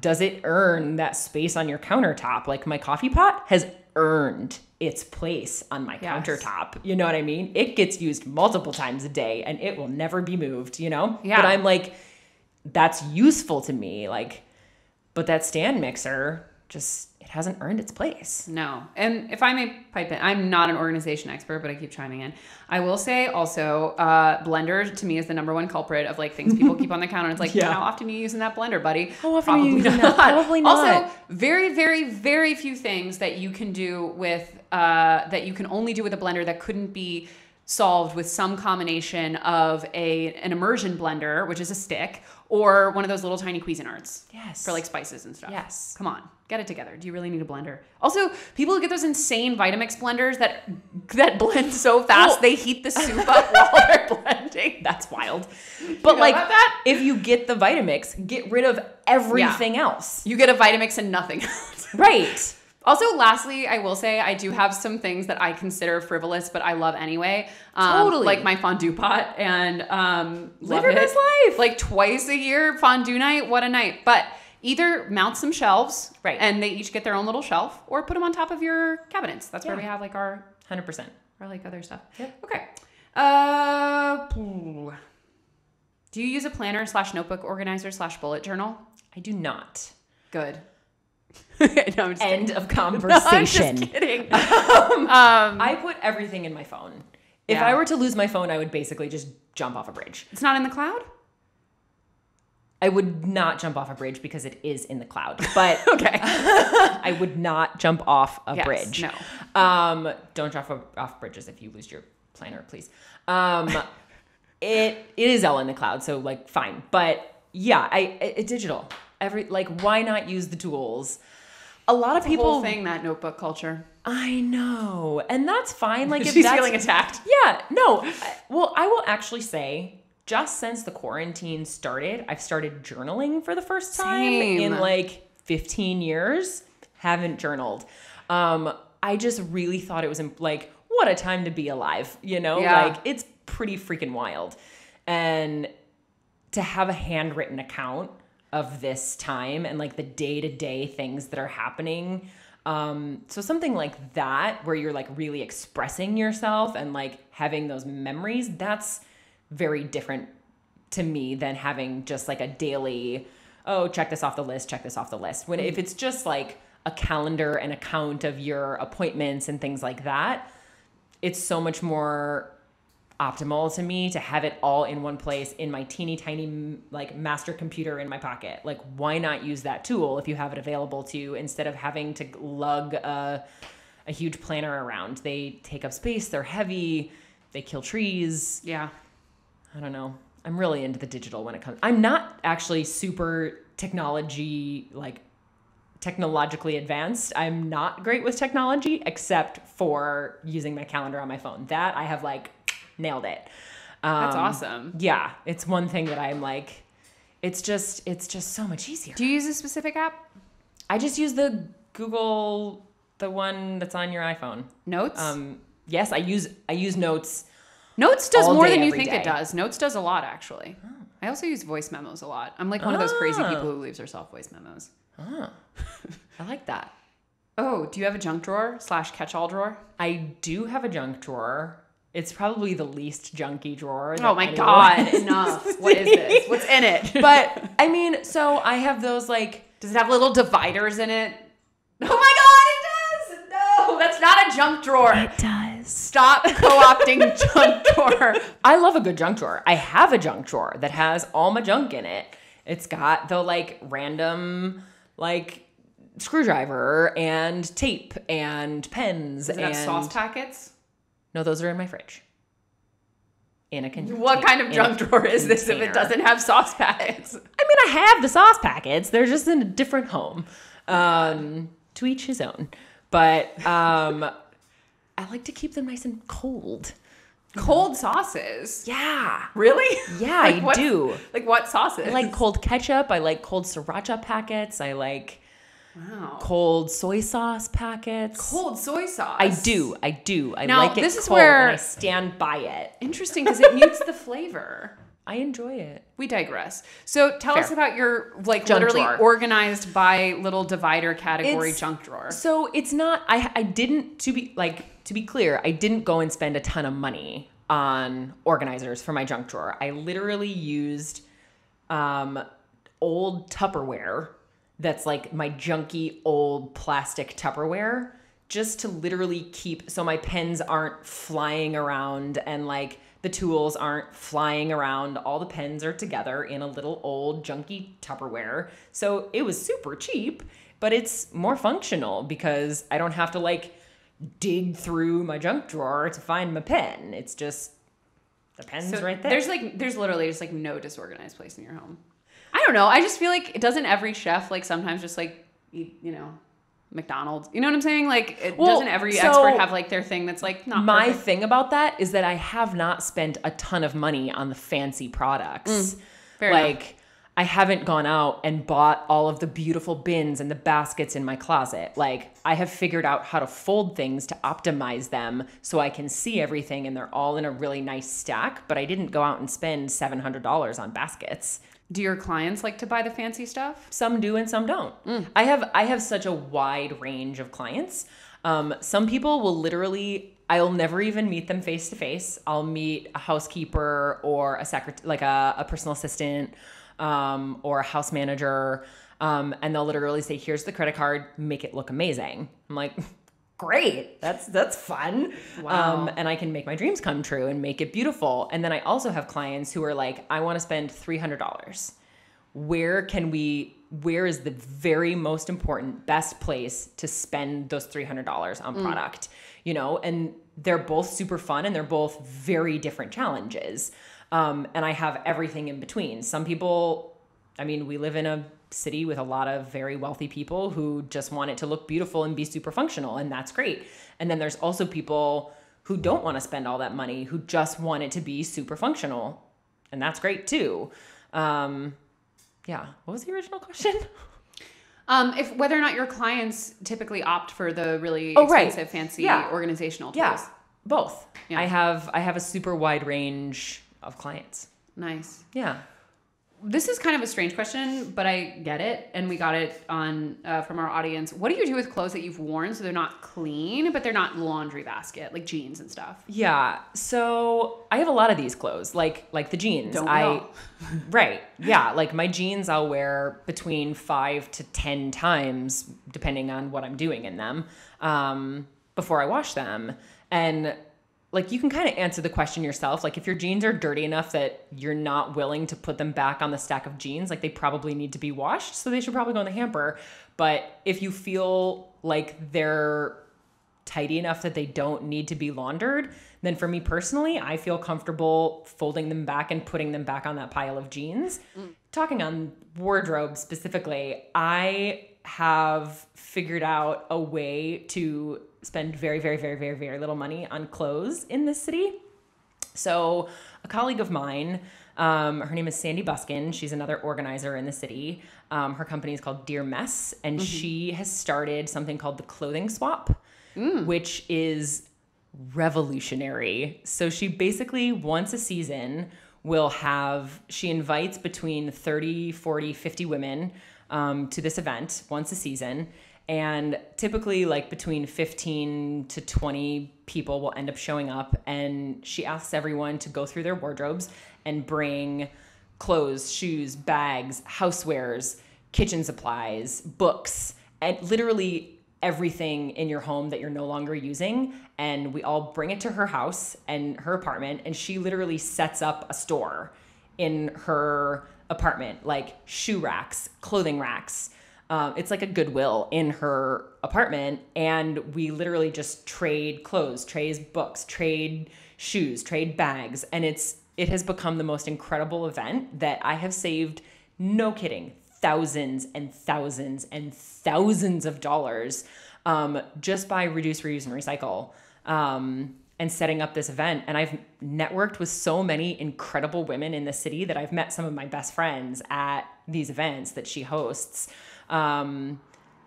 does it earn that space on your countertop? Like, my coffee pot has earned its place on my yes. countertop. You know what I mean? It gets used multiple times a day and it will never be moved, you know? Yeah. But I'm like, that's useful to me. Like, but that stand mixer just, it hasn't earned its place. No. And if I may pipe in, I'm not an organization expert, but I keep chiming in. I will say also, uh, blender to me is the number one culprit of, like, things people keep on the counter. It's like, yeah. how often are you using that blender, buddy? How often Probably are you using not. that? Probably not. Also, very, very, very few things that you can do with, uh, that you can only do with a blender that couldn't be solved with some combination of a an immersion blender, which is a stick, or one of those little tiny Cuisinards. Yes. For, like, spices and stuff. Yes. Come on. Get it together. Do you really need a blender? Also, people who get those insane Vitamix blenders that that blend so fast, oh. they heat the soup up while they're blending. That's wild. But, you know, like, that? if you get the Vitamix, get rid of everything yeah. else. You get a Vitamix and nothing else. Right. Also, lastly, I will say I do have some things that I consider frivolous, but I love anyway. Um, totally. Like my fondue pot, and um, live your best life. Like, twice a year, fondue night, what a night. But either mount some shelves, right? And they each get their own little shelf, or put them on top of your cabinets. That's yeah. where we have, like, our one hundred percent or, like, other stuff. Yep. Okay. Uh, do you use a planner slash notebook organizer slash bullet journal? I do not. Good. no, I'm just End kidding. of conversation. No, I'm just kidding. um, um, I put everything in my phone. If yeah. I were to lose my phone, I would basically just jump off a bridge. It's not in the cloud? I would not jump off a bridge because it is in the cloud. But okay, I would not jump off a yes, bridge. No. Um, don't jump off, off bridges if you lose your planner, please. Um, it it is all in the cloud, so, like, fine. But yeah, I it, digital. Every like, why not use the tools? A lot of people saying that notebook culture. I know, and that's fine. Like, if she's that's, feeling attacked. Yeah, no. I, well, I will actually say, just since the quarantine started, I've started journaling for the first time Same. in like fifteen years. Haven't journaled. Um, I just really thought it was like, what a time to be alive. You know, yeah. like, it's pretty freaking wild, and to have a handwritten account of this time and, like, the day-to-day things that are happening. Um, so something like that, where you're, like, really expressing yourself and, like, having those memories, that's very different to me than having just, like, a daily, oh, check this off the list, check this off the list. When if it's just, like, a calendar and account of your appointments and things like that, it's so much more optimal to me to have it all in one place in my teeny tiny, like, master computer in my pocket. Like, why not use that tool if you have it available to you, instead of having to lug a, a huge planner around? They take up space, they're heavy, they kill trees. Yeah. I don't know. I'm really into the digital when it comes. I'm not actually super technology, like, technologically advanced. I'm not great with technology except for using my calendar on my phone. That I have, like, nailed it. Um, That's awesome. Yeah. It's one thing that I'm like, it's just, it's just so much easier. Do you use a specific app? I just use the Google, the one that's on your iPhone. Notes? Um, yes, I use, I use Notes. Notes does more than you think it does. Notes does a lot, actually. Oh. I also use voice memos a lot. I'm like one oh. of those crazy people who leaves herself voice memos. Oh. I like that. Oh, do you have a junk drawer slash catch-all drawer? I do have a junk drawer. It's probably the least junky drawer. Oh my God, enough. What is this? What's in it? But I mean, so I have those like, does it have little dividers in it? Oh my God, it does. No, that's not a junk drawer. It does. Stop co-opting junk drawer. I love a good junk drawer. I have a junk drawer that has all my junk in it. It's got the like random like screwdriver and tape and pens. Does it and have sauce packets? No, those are in my fridge. In a container. What kind of junk drawer is this if it doesn't have sauce packets? I mean, I have the sauce packets. They're just in a different home. Um, to each his own. But um, I like to keep them nice and cold. Cold sauces? Yeah. Really? Yeah, like I what, do. Like what sauces? I like cold ketchup. I like cold sriracha packets. I like... Wow. Cold soy sauce packets. Cold soy sauce. I do. I do. I now, like it this is cold where and I stand by it. Interesting, because it mutes the flavor. I enjoy it. We digress. So tell Fair. us about your like junk literally drawer. organized by little divider category it's, junk drawer. So it's not I I didn't to be like to be clear, I didn't go and spend a ton of money on organizers for my junk drawer. I literally used um old Tupperware. That's like my junky old plastic Tupperware just to literally keep so my pens aren't flying around and like the tools aren't flying around. All the pens are together in a little old junky Tupperware. So it was super cheap, but it's more functional because I don't have to like dig through my junk drawer to find my pen. It's just the pen's so right there. There's like there's literally just like no disorganized place in your home. I don't know. I just feel like it doesn't every chef like sometimes just like eat, you know, McDonald's. You know what I'm saying? Like it well, doesn't every so expert have like their thing that's like not My perfect. thing about that is that I have not spent a ton of money on the fancy products. Mm, fair like enough. I haven't gone out and bought all of the beautiful bins and the baskets in my closet. Like I have figured out how to fold things to optimize them so I can see everything and they're all in a really nice stack, but I didn't go out and spend seven hundred dollars on baskets. Do your clients like to buy the fancy stuff? Some do and some don't. Mm. I have I have such a wide range of clients. Um, some people will literally, I'll never even meet them face to face. I'll meet a housekeeper or a secret, like a, a personal assistant um, or a house manager. Um, and they'll literally say, here's the credit card, make it look amazing. I'm like, great, that's that's fun. Wow. Um, and I can make my dreams come true and make it beautiful. And then I also have clients who are like, I want to spend three hundred dollars. Where can we, where is the very most important, best place to spend those three hundred dollars on product? Mm. You know, and they're both super fun and they're both very different challenges. Um, and I have everything in between. Some people, I mean, we live in a city with a lot of very wealthy people who just want it to look beautiful and be super functional, and that's great. And then there's also people who don't want to spend all that money, who just want it to be super functional, and that's great too. Um, yeah. What was the original question? Um, if whether or not your clients typically opt for the really oh, expensive, right. fancy yeah. organizational tools. Yeah, both. Yeah. I have I have a super wide range of clients. Nice. Yeah. This is kind of a strange question, but I get it. And we got it on uh, from our audience. What do you do with clothes that you've worn so they're not clean, but they're not laundry basket, like jeans and stuff? Yeah. So I have a lot of these clothes, like like the jeans. Don't we I all. Right. Yeah. Like my jeans I'll wear between five to ten times, depending on what I'm doing in them, um, before I wash them. And like you can kind of answer the question yourself. Like if your jeans are dirty enough that you're not willing to put them back on the stack of jeans, like they probably need to be washed. So they should probably go in the hamper. But if you feel like they're tidy enough that they don't need to be laundered, then for me personally, I feel comfortable folding them back and putting them back on that pile of jeans. Mm. Talking on wardrobe specifically, I have figured out a way to spend very, very, very, very, very little money on clothes in this city. So a colleague of mine, um, her name is Sandy Buskin. She's another organizer in the city. Um, her company is called Dear Mess, and mm-hmm. she has started something called the Clothing Swap, mm. which is revolutionary. So she basically, once a season, will have, she invites between thirty, forty, fifty women um, to this event once a season. And typically like between fifteen to twenty people will end up showing up. And she asks everyone to go through their wardrobes and bring clothes, shoes, bags, housewares, kitchen supplies, books, and literally everything in your home that you're no longer using. And we all bring it to her house and her apartment. And she literally sets up a store in her apartment, like shoe racks, clothing racks. Um, it's like a Goodwill in her apartment, and we literally just trade clothes, trade books, trade shoes, trade bags, and it's it has become the most incredible event that I have saved, no kidding, thousands and thousands and thousands of dollars um, just by reduce, reuse, and recycle um, and setting up this event. And I've networked with so many incredible women in the city that I've met some of my best friends at these events that she hosts. Um,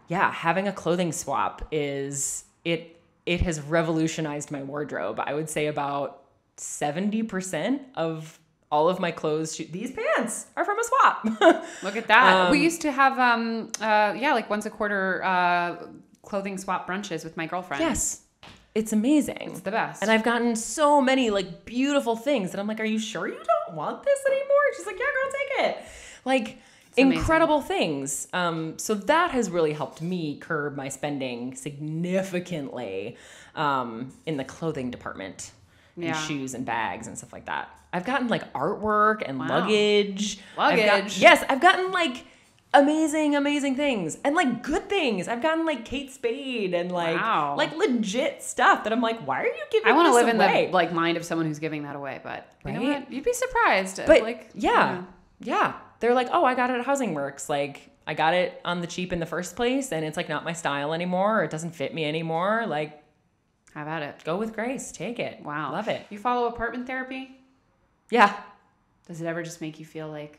yeah, having a clothing swap is, it, it has revolutionized my wardrobe. I would say about seventy percent of all of my clothes, these pants are from a swap. Look at that. Um, we used to have, um, uh, yeah, like once a quarter, uh, clothing swap brunches with my girlfriend. Yes. It's amazing. It's the best. And I've gotten so many like beautiful things that I'm like, are you sure you don't want this anymore? She's like, yeah, girl, take it. Like, incredible things. Um, so that has really helped me curb my spending significantly um, in the clothing department, yeah. and shoes and bags and stuff like that. I've gotten like artwork and wow. luggage. Luggage. I've got, yes. I've gotten like amazing, amazing things and like good things. I've gotten like Kate Spade and like, wow. like legit stuff that I'm like, why are you giving this away? I want to live away? in the like mind of someone who's giving that away, but right? you know what? You'd be surprised. But like, yeah, yeah. They're like, oh, I got it at Housing Works. Like, I got it on the cheap in the first place, and it's, like, not my style anymore, or it doesn't fit me anymore. Like, how about it? Go with grace. Take it. Wow. Love it. You follow Apartment Therapy? Yeah. Does it ever just make you feel like,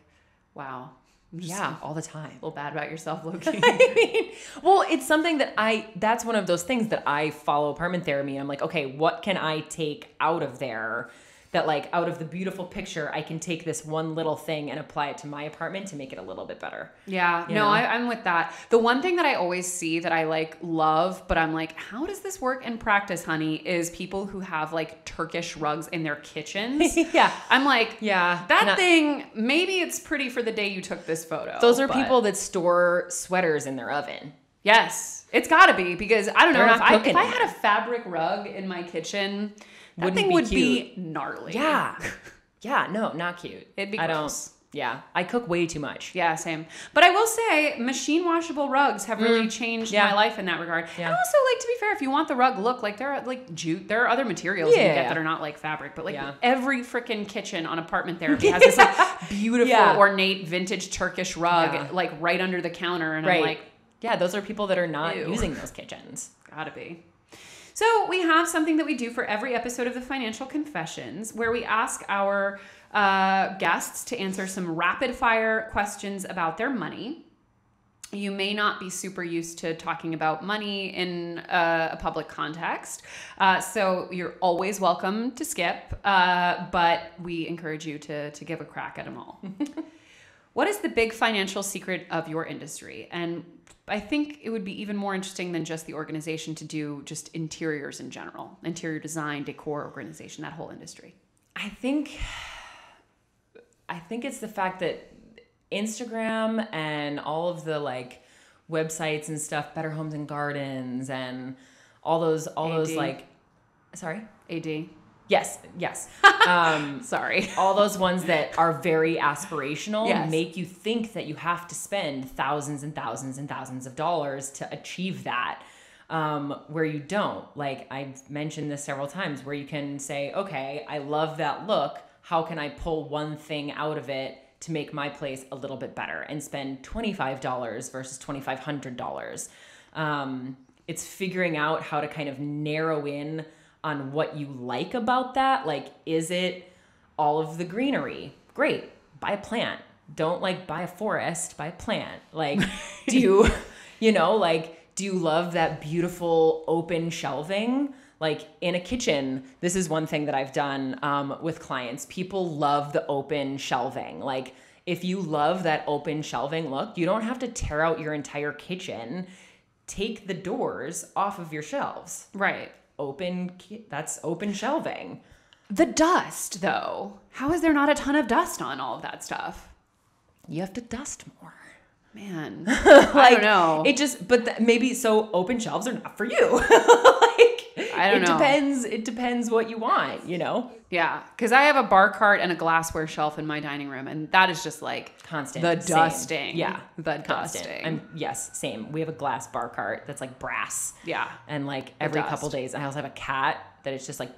wow. Yeah, all the time. A little bad about yourself, Loki. I mean, well, it's something that I, that's one of those things that I follow Apartment Therapy. I'm like, okay, what can I take out of there? That like out of the beautiful picture, I can take this one little thing and apply it to my apartment to make it a little bit better. Yeah, you no, I, I'm with that. The one thing that I always see that I like love, but I'm like, how does this work in practice, honey, is people who have like Turkish rugs in their kitchens. yeah. I'm like, yeah, that not, thing, maybe it's pretty for the day you took this photo. Those are but... people that store sweaters in their oven. Yes, it's gotta be because I don't They're know if I, if I had a fabric rug in my kitchen, that thing be would cute. be gnarly. Yeah. Yeah. No, not cute. It'd be I gross. Don't, yeah. I cook way too much. Yeah, same. But I will say machine washable rugs have really mm. changed yeah. my life in that regard. Yeah. And also, like, to be fair, if you want the rug look, like there are like jute, there are other materials yeah. you can get that are not like fabric, but like yeah. every freaking kitchen on Apartment Therapy has this like beautiful, yeah. ornate, vintage Turkish rug, yeah. like right under the counter. And right. I'm like, yeah, those are people that are not ew. using those kitchens. Gotta be. So we have something that we do for every episode of The Financial Confessions where we ask our uh, guests to answer some rapid fire questions about their money. You may not be super used to talking about money in uh, a public context, uh, so you're always welcome to skip, uh, but we encourage you to, to give a crack at them all. What is the big financial secret of your industry? And I think it would be even more interesting than just the organization to do just interiors in general, interior design, decor, organization, that whole industry. I think, I think it's the fact that Instagram and all of the like websites and stuff, Better Homes and Gardens and all those, all those like, sorry, A D. Yes. Yes. Um, sorry. All those ones that are very aspirational yes. make you think that you have to spend thousands and thousands and thousands of dollars to achieve that, um, where you don't. Like I've mentioned this several times where you can say, okay, I love that look. How can I pull one thing out of it to make my place a little bit better and spend twenty-five dollars versus twenty-five hundred dollars? Um, it's figuring out how to kind of narrow in on what you like about that. Like, is it all of the greenery? Great. Buy a plant. Don't like buy a forest, buy a plant. Like, do you, you know, like, do you love that beautiful open shelving? Like in a kitchen, this is one thing that I've done um, with clients. People love the open shelving. Like, if you love that open shelving look, you don't have to tear out your entire kitchen. Take the doors off of your shelves. Right. Open, that's open shelving. The dust, though. How is there not a ton of dust on all of that stuff? You have to dust more. Man. like, I don't know. It just, but th- maybe, so open shelves are not for you. I don't it know. It depends. It depends what you want, you know? Yeah. Because I have a bar cart and a glassware shelf in my dining room, and that is just like constant. The same. Dusting. Yeah. The constant. Dusting. I'm, yes. Same. We have a glass bar cart that's like brass. Yeah. And like every couple days, I also have a cat that it's just like,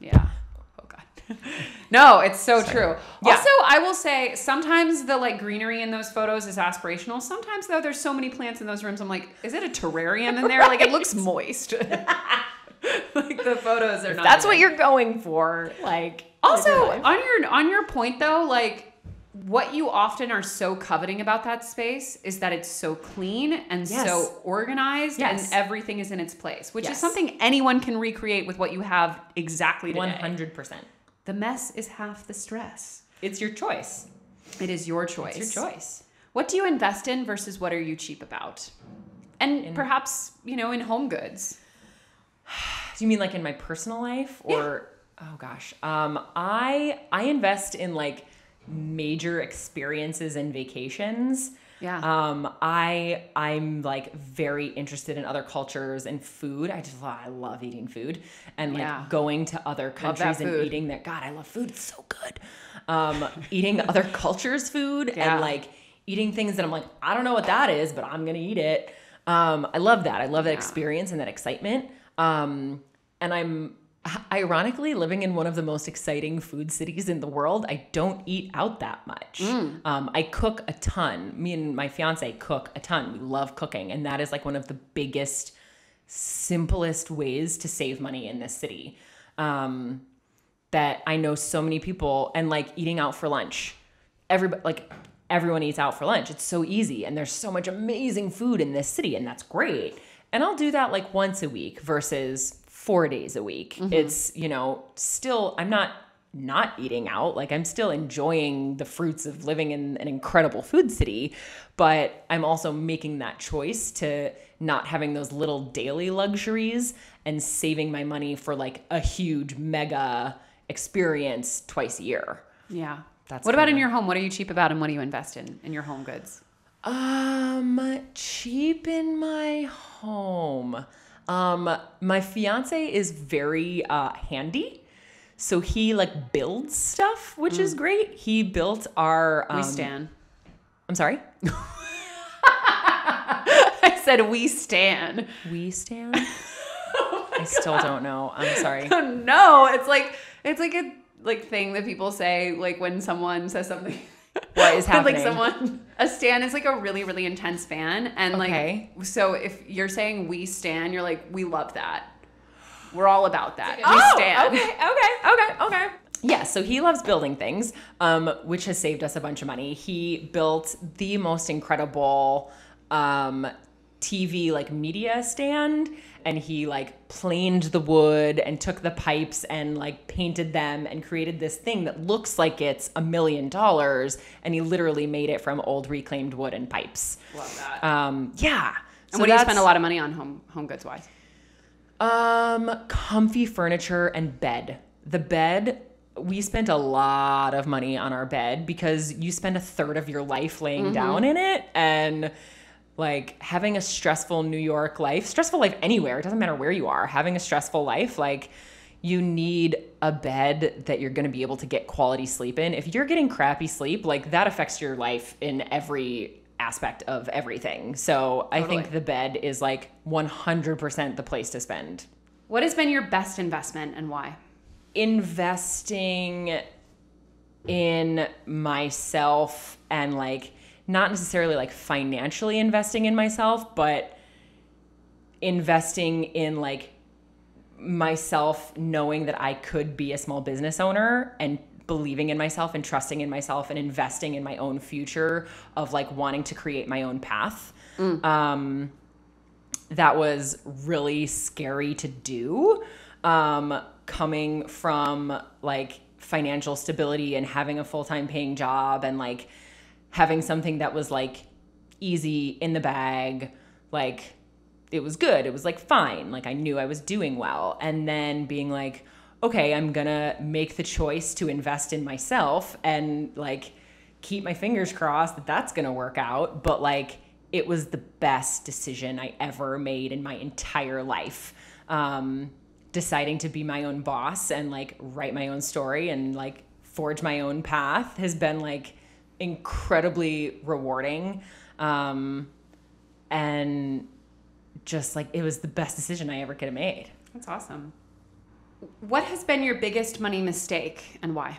yeah. Oh God. No, it's so Sorry. True. Yeah. Also, I will say sometimes the like greenery in those photos is aspirational. Sometimes though, there's so many plants in those rooms. I'm like, is it a terrarium in there? Right. Like it looks moist. Like the photos are not. That's what you're going for. Like also on your on your point though, like what you often are so coveting about that space is that it's so clean and yes. so organized yes. and everything is in its place, which yes. is something anyone can recreate with what you have exactly today. one hundred percent. The mess is half the stress. It's your choice. It is your choice. It's your choice. What do you invest in versus what are you cheap about? And in- perhaps, you know, in home goods. Do you mean like in my personal life or yeah. oh gosh. Um I I invest in like major experiences and vacations. Yeah. Um I I'm like very interested in other cultures and food. I just I love eating food and like yeah. going to other countries and eating there. God, I love food. It's so good. Um eating other cultures' food yeah. and like eating things that I'm like, I don't know what that is, but I'm going to eat it. Um I love that. I love that yeah. experience and that excitement. Um, and I'm ironically living in one of the most exciting food cities in the world. I don't eat out that much. Mm. Um, I cook a ton. Me and my fiance cook a ton. We love cooking. And that is like one of the biggest, simplest ways to save money in this city. Um, that I know so many people and like eating out for lunch, everybody, like everyone eats out for lunch. It's so easy. And there's so much amazing food in this city and that's great. And I'll do that like once a week versus four days a week. Mm-hmm. It's, you know, still, I'm not not eating out. Like I'm still enjoying the fruits of living in an incredible food city, but I'm also making that choice to not having those little daily luxuries and saving my money for like a huge mega experience twice a year. Yeah. That's what about in your home? What are you cheap about and what do you invest in, in your home goods? Um, cheap in my home. Um, my fiance is very, uh, handy. So he like builds stuff, which mm. is great. He built our, um, we stan. I'm sorry. I said, we stan. We stan. Oh I still God. Don't know. I'm sorry. No, it's like, it's like a like thing that people say, like when someone says something. What is happening? Like someone, a stan is like a really, really intense fan. And like, okay. so if you're saying we stan, you're like, we love that. We're all about that. Okay. We oh, stan. Okay, okay, okay, okay. Yeah, so he loves building things, um, which has saved us a bunch of money. He built the most incredible um, T V like media stand. And he like planed the wood and took the pipes and like painted them and created this thing that looks like it's a million dollars. And he literally made it from old reclaimed wood and pipes. Love that. Um, yeah. And so what do you spend a lot of money on home home goods wise? Um, comfy furniture and bed. The bed, we spent a lot of money on our bed because you spend a third of your life laying mm-hmm. down in it and. Like having a stressful New York life, stressful life anywhere, it doesn't matter where you are, having a stressful life, like you need a bed that you're going to be able to get quality sleep in. If you're getting crappy sleep, like that affects your life in every aspect of everything. So I totally. Think the bed is like one hundred percent the place to spend. What has been your best investment and why? Investing in myself and like not necessarily like financially investing in myself, but investing in like myself knowing that I could be a small business owner and believing in myself and trusting in myself and investing in my own future of like wanting to create my own path. Mm. Um, that was really scary to do. Um, coming from like financial stability and having a full-time paying job and like having something that was like easy in the bag, like it was good. It was like fine. Like I knew I was doing well. And then being like, okay, I'm gonna make the choice to invest in myself and like keep my fingers crossed that that's gonna work out. But like, it was the best decision I ever made in my entire life. Um, deciding to be my own boss and like write my own story and like forge my own path has been like incredibly rewarding. Um, and just like, it was the best decision I ever could have made. That's awesome. What has been your biggest money mistake and why?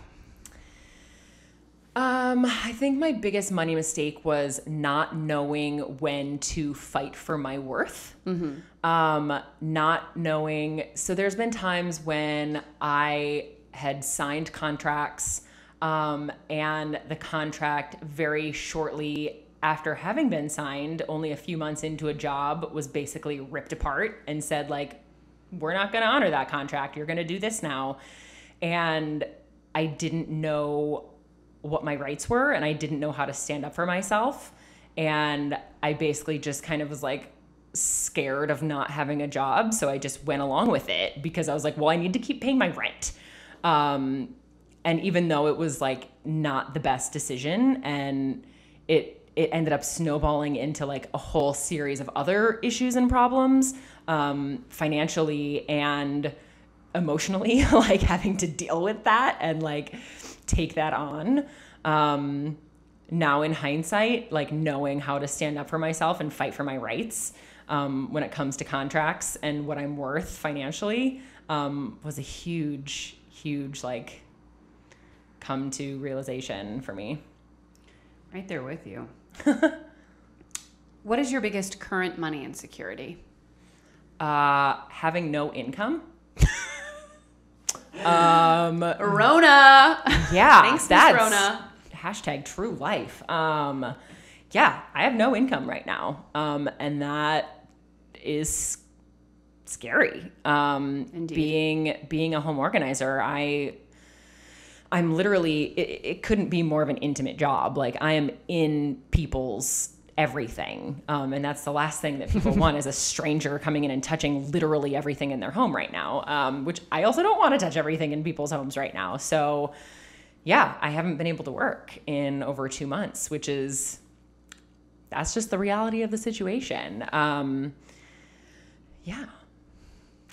Um, I think my biggest money mistake was not knowing when to fight for my worth. Mm-hmm. Um, not knowing. So there's been times when I had signed contracts, um, and the contract very shortly after having been signed, only a few months into a job, was basically ripped apart and said like, we're not going to honor that contract. You're going to do this now. And I didn't know what my rights were, and I didn't know how to stand up for myself. And I basically just kind of was like scared of not having a job. So I just went along with it because I was like, well, I need to keep paying my rent. Um, and even though it was like not the best decision, and it, it ended up snowballing into like a whole series of other issues and problems, um, financially and emotionally, like having to deal with that and like take that on. Um, now in hindsight, like knowing how to stand up for myself and fight for my rights, um, when it comes to contracts and what I'm worth financially, um, was a huge, huge, like come to realization for me. Right there with you. What is your biggest current money insecurity? Uh, having no income. um, Rona. Yeah. Thanks, that's Rona. Hashtag true life. Um, yeah, I have no income right now. Um, and that is scary. Um, Indeed. Being, being a home organizer, I... I'm literally, it, it couldn't be more of an intimate job. Like I am in people's everything. Um, and that's the last thing that people want is a stranger coming in and touching literally everything in their home right now. Um, which I also don't want to touch everything in people's homes right now. So yeah, I haven't been able to work in over two months, which is, that's just the reality of the situation. Um, yeah.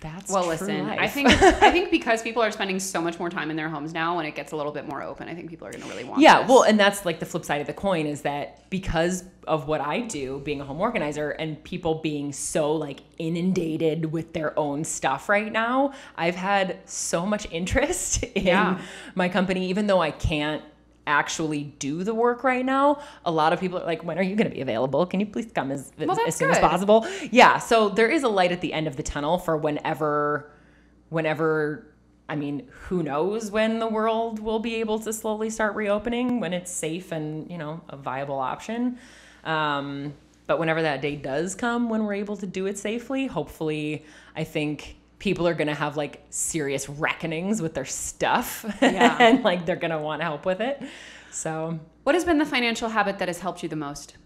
That's well, listen, life. I think, I think because people are spending so much more time in their homes now, when it gets a little bit more open, I think people are going to really want Yeah. This. Well, and that's like the flip side of the coin is that because of what I do, being a home organizer, and people being so like inundated with their own stuff right now, I've had so much interest in yeah. my company, even though I can't actually do the work right now. A lot of people are like, when are you going to be available? Can you please come as, well, as soon good. as possible? Yeah. So there is a light at the end of the tunnel for whenever, whenever, I mean, who knows when the world will be able to slowly start reopening when it's safe and, you know, a viable option. Um, but whenever that day does come, when we're able to do it safely, hopefully, I think people are going to have like serious reckonings with their stuff yeah. and like they're going to want help with it. So what has been the financial habit that has helped you the most?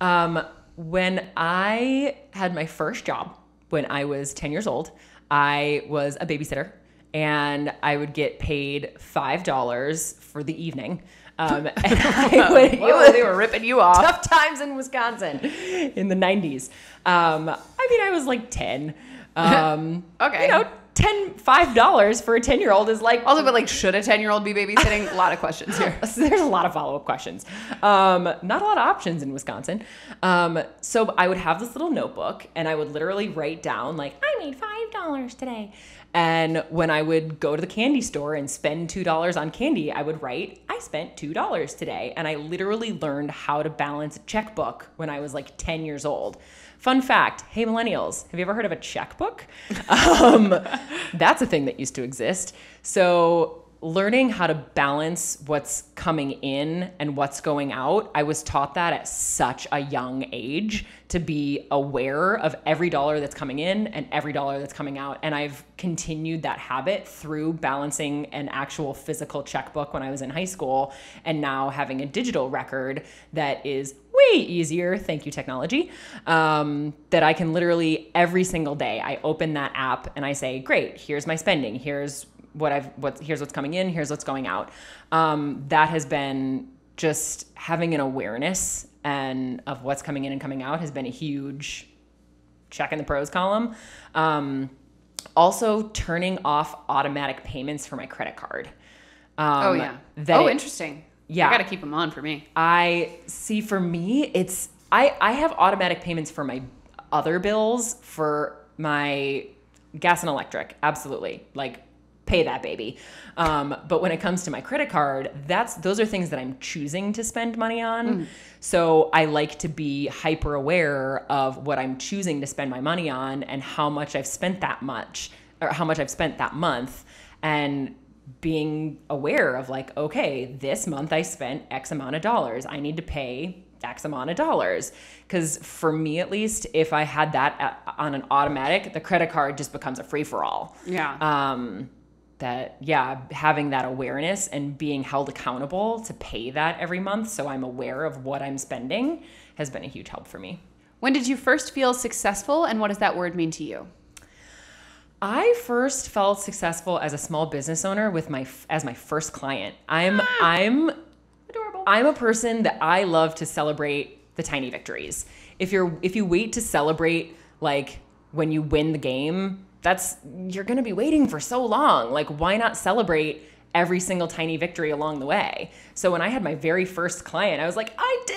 Um, when I had my first job, when I was ten years old, I was a babysitter and I would get paid five dollars for the evening. Um, and I would, Whoa, was, they were ripping you off. Tough times in Wisconsin in the nineties. Um, I mean, I was like ten. Um, okay. You know, ten, five dollars for a ten year old is like, also, but like, should a ten year old be babysitting? A lot of questions here. There's a lot of follow-up questions. Um, not a lot of options in Wisconsin. Um, so I would have this little notebook and I would literally write down like, I made five dollars today. And when I would go to the candy store and spend two dollars on candy, I would write, I spent two dollars today. And I literally learned how to balance a checkbook when I was like ten years old. Fun fact, hey millennials, have you ever heard of a checkbook? um, that's a thing that used to exist. So learning how to balance what's coming in and what's going out, I was taught that at such a young age, to be aware of every dollar that's coming in and every dollar that's coming out. And I've continued that habit through balancing an actual physical checkbook when I was in high school, and now having a digital record that is way easier, thank you technology, um, that I can literally every single day, I open that app and I say, great, here's my spending, here's what I've, what, here's what's coming in, here's what's going out. Um, that has been just having an awareness and of what's coming in and coming out has been a huge check in the pros column. Um, also turning off automatic payments for my credit card. Um, oh yeah. Oh, it, interesting. Yeah. I got to keep them on for me. I see for me, it's, I, I have automatic payments for my other bills, for my gas and electric. Absolutely. Like, pay that baby. Um, but when it comes to my credit card, that's, those are things that I'm choosing to spend money on. Mm. So I like to be hyper aware of what I'm choosing to spend my money on and how much I've spent that much or how much I've spent that month, and being aware of like, okay, this month I spent X amount of dollars. I need to pay X amount of dollars. Because for me, at least, if I had that at, on an automatic, the credit card just becomes a free for all. Yeah. Um, that, yeah, having that awareness and being held accountable to pay that every month, so I'm aware of what I'm spending, has been a huge help for me. When did you first feel successful, and what does that word mean to you? I first felt successful as a small business owner with my, as my first client. I'm, ah, I'm adorable. I'm a person that I love to celebrate the tiny victories. If you're, if you wait to celebrate, like when you win the game, that's, you're going to be waiting for so long. Like, why not celebrate every single tiny victory along the way? So when I had my very first client, I was like, I did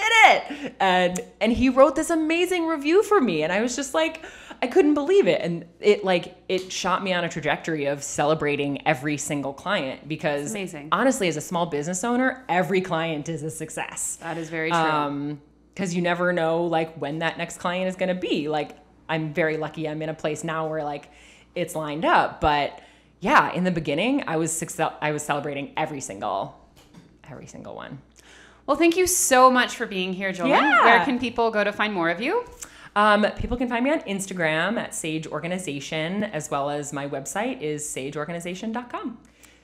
it. And, and he wrote this amazing review for me. And I was just like, I couldn't believe it. And it like, it shot me on a trajectory of celebrating every single client, because honestly, as a small business owner, every client is a success. That is very true. Um, 'cause you never know like when that next client is going to be. Like, I'm very lucky. I'm in a place now where like, it's lined up. But yeah, in the beginning, I was success- I was celebrating every single, every single one. Well, thank you so much for being here, Jolin. Yeah. Where can people go to find more of you? Um, people can find me on Instagram at Sage Organization, as well as my website is sage organization dot com.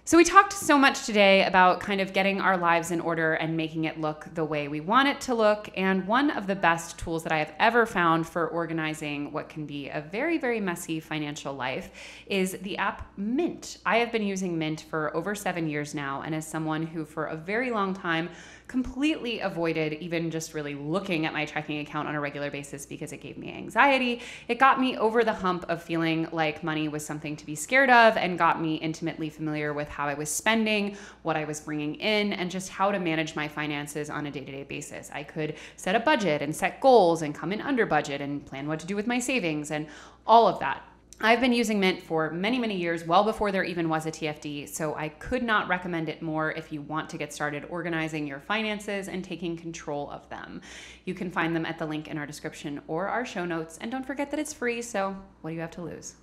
So we talked so much today about kind of getting our lives in order and making it look the way we want it to look. And one of the best tools that I have ever found for organizing what can be a very, very messy financial life is the app Mint. I have been using Mint for over seven years now. And as someone who for a very long time completely avoided even just really looking at my checking account on a regular basis because it gave me anxiety. It got me over the hump of feeling like money was something to be scared of, and got me intimately familiar with how I was spending, what I was bringing in, and just how to manage my finances on a day-to-day basis. I could set a budget and set goals and come in under budget and plan what to do with my savings and all of that. I've been using Mint for many, many years, well before there even was a T F D, so I could not recommend it more if you want to get started organizing your finances and taking control of them. You can find them at the link in our description or our show notes, and don't forget that it's free, so what do you have to lose?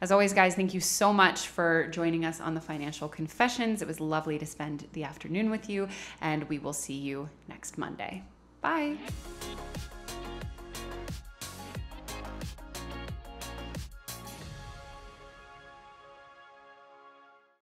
As always, guys, thank you so much for joining us on The Financial Confessions. It was lovely to spend the afternoon with you, and we will see you next Monday. Bye.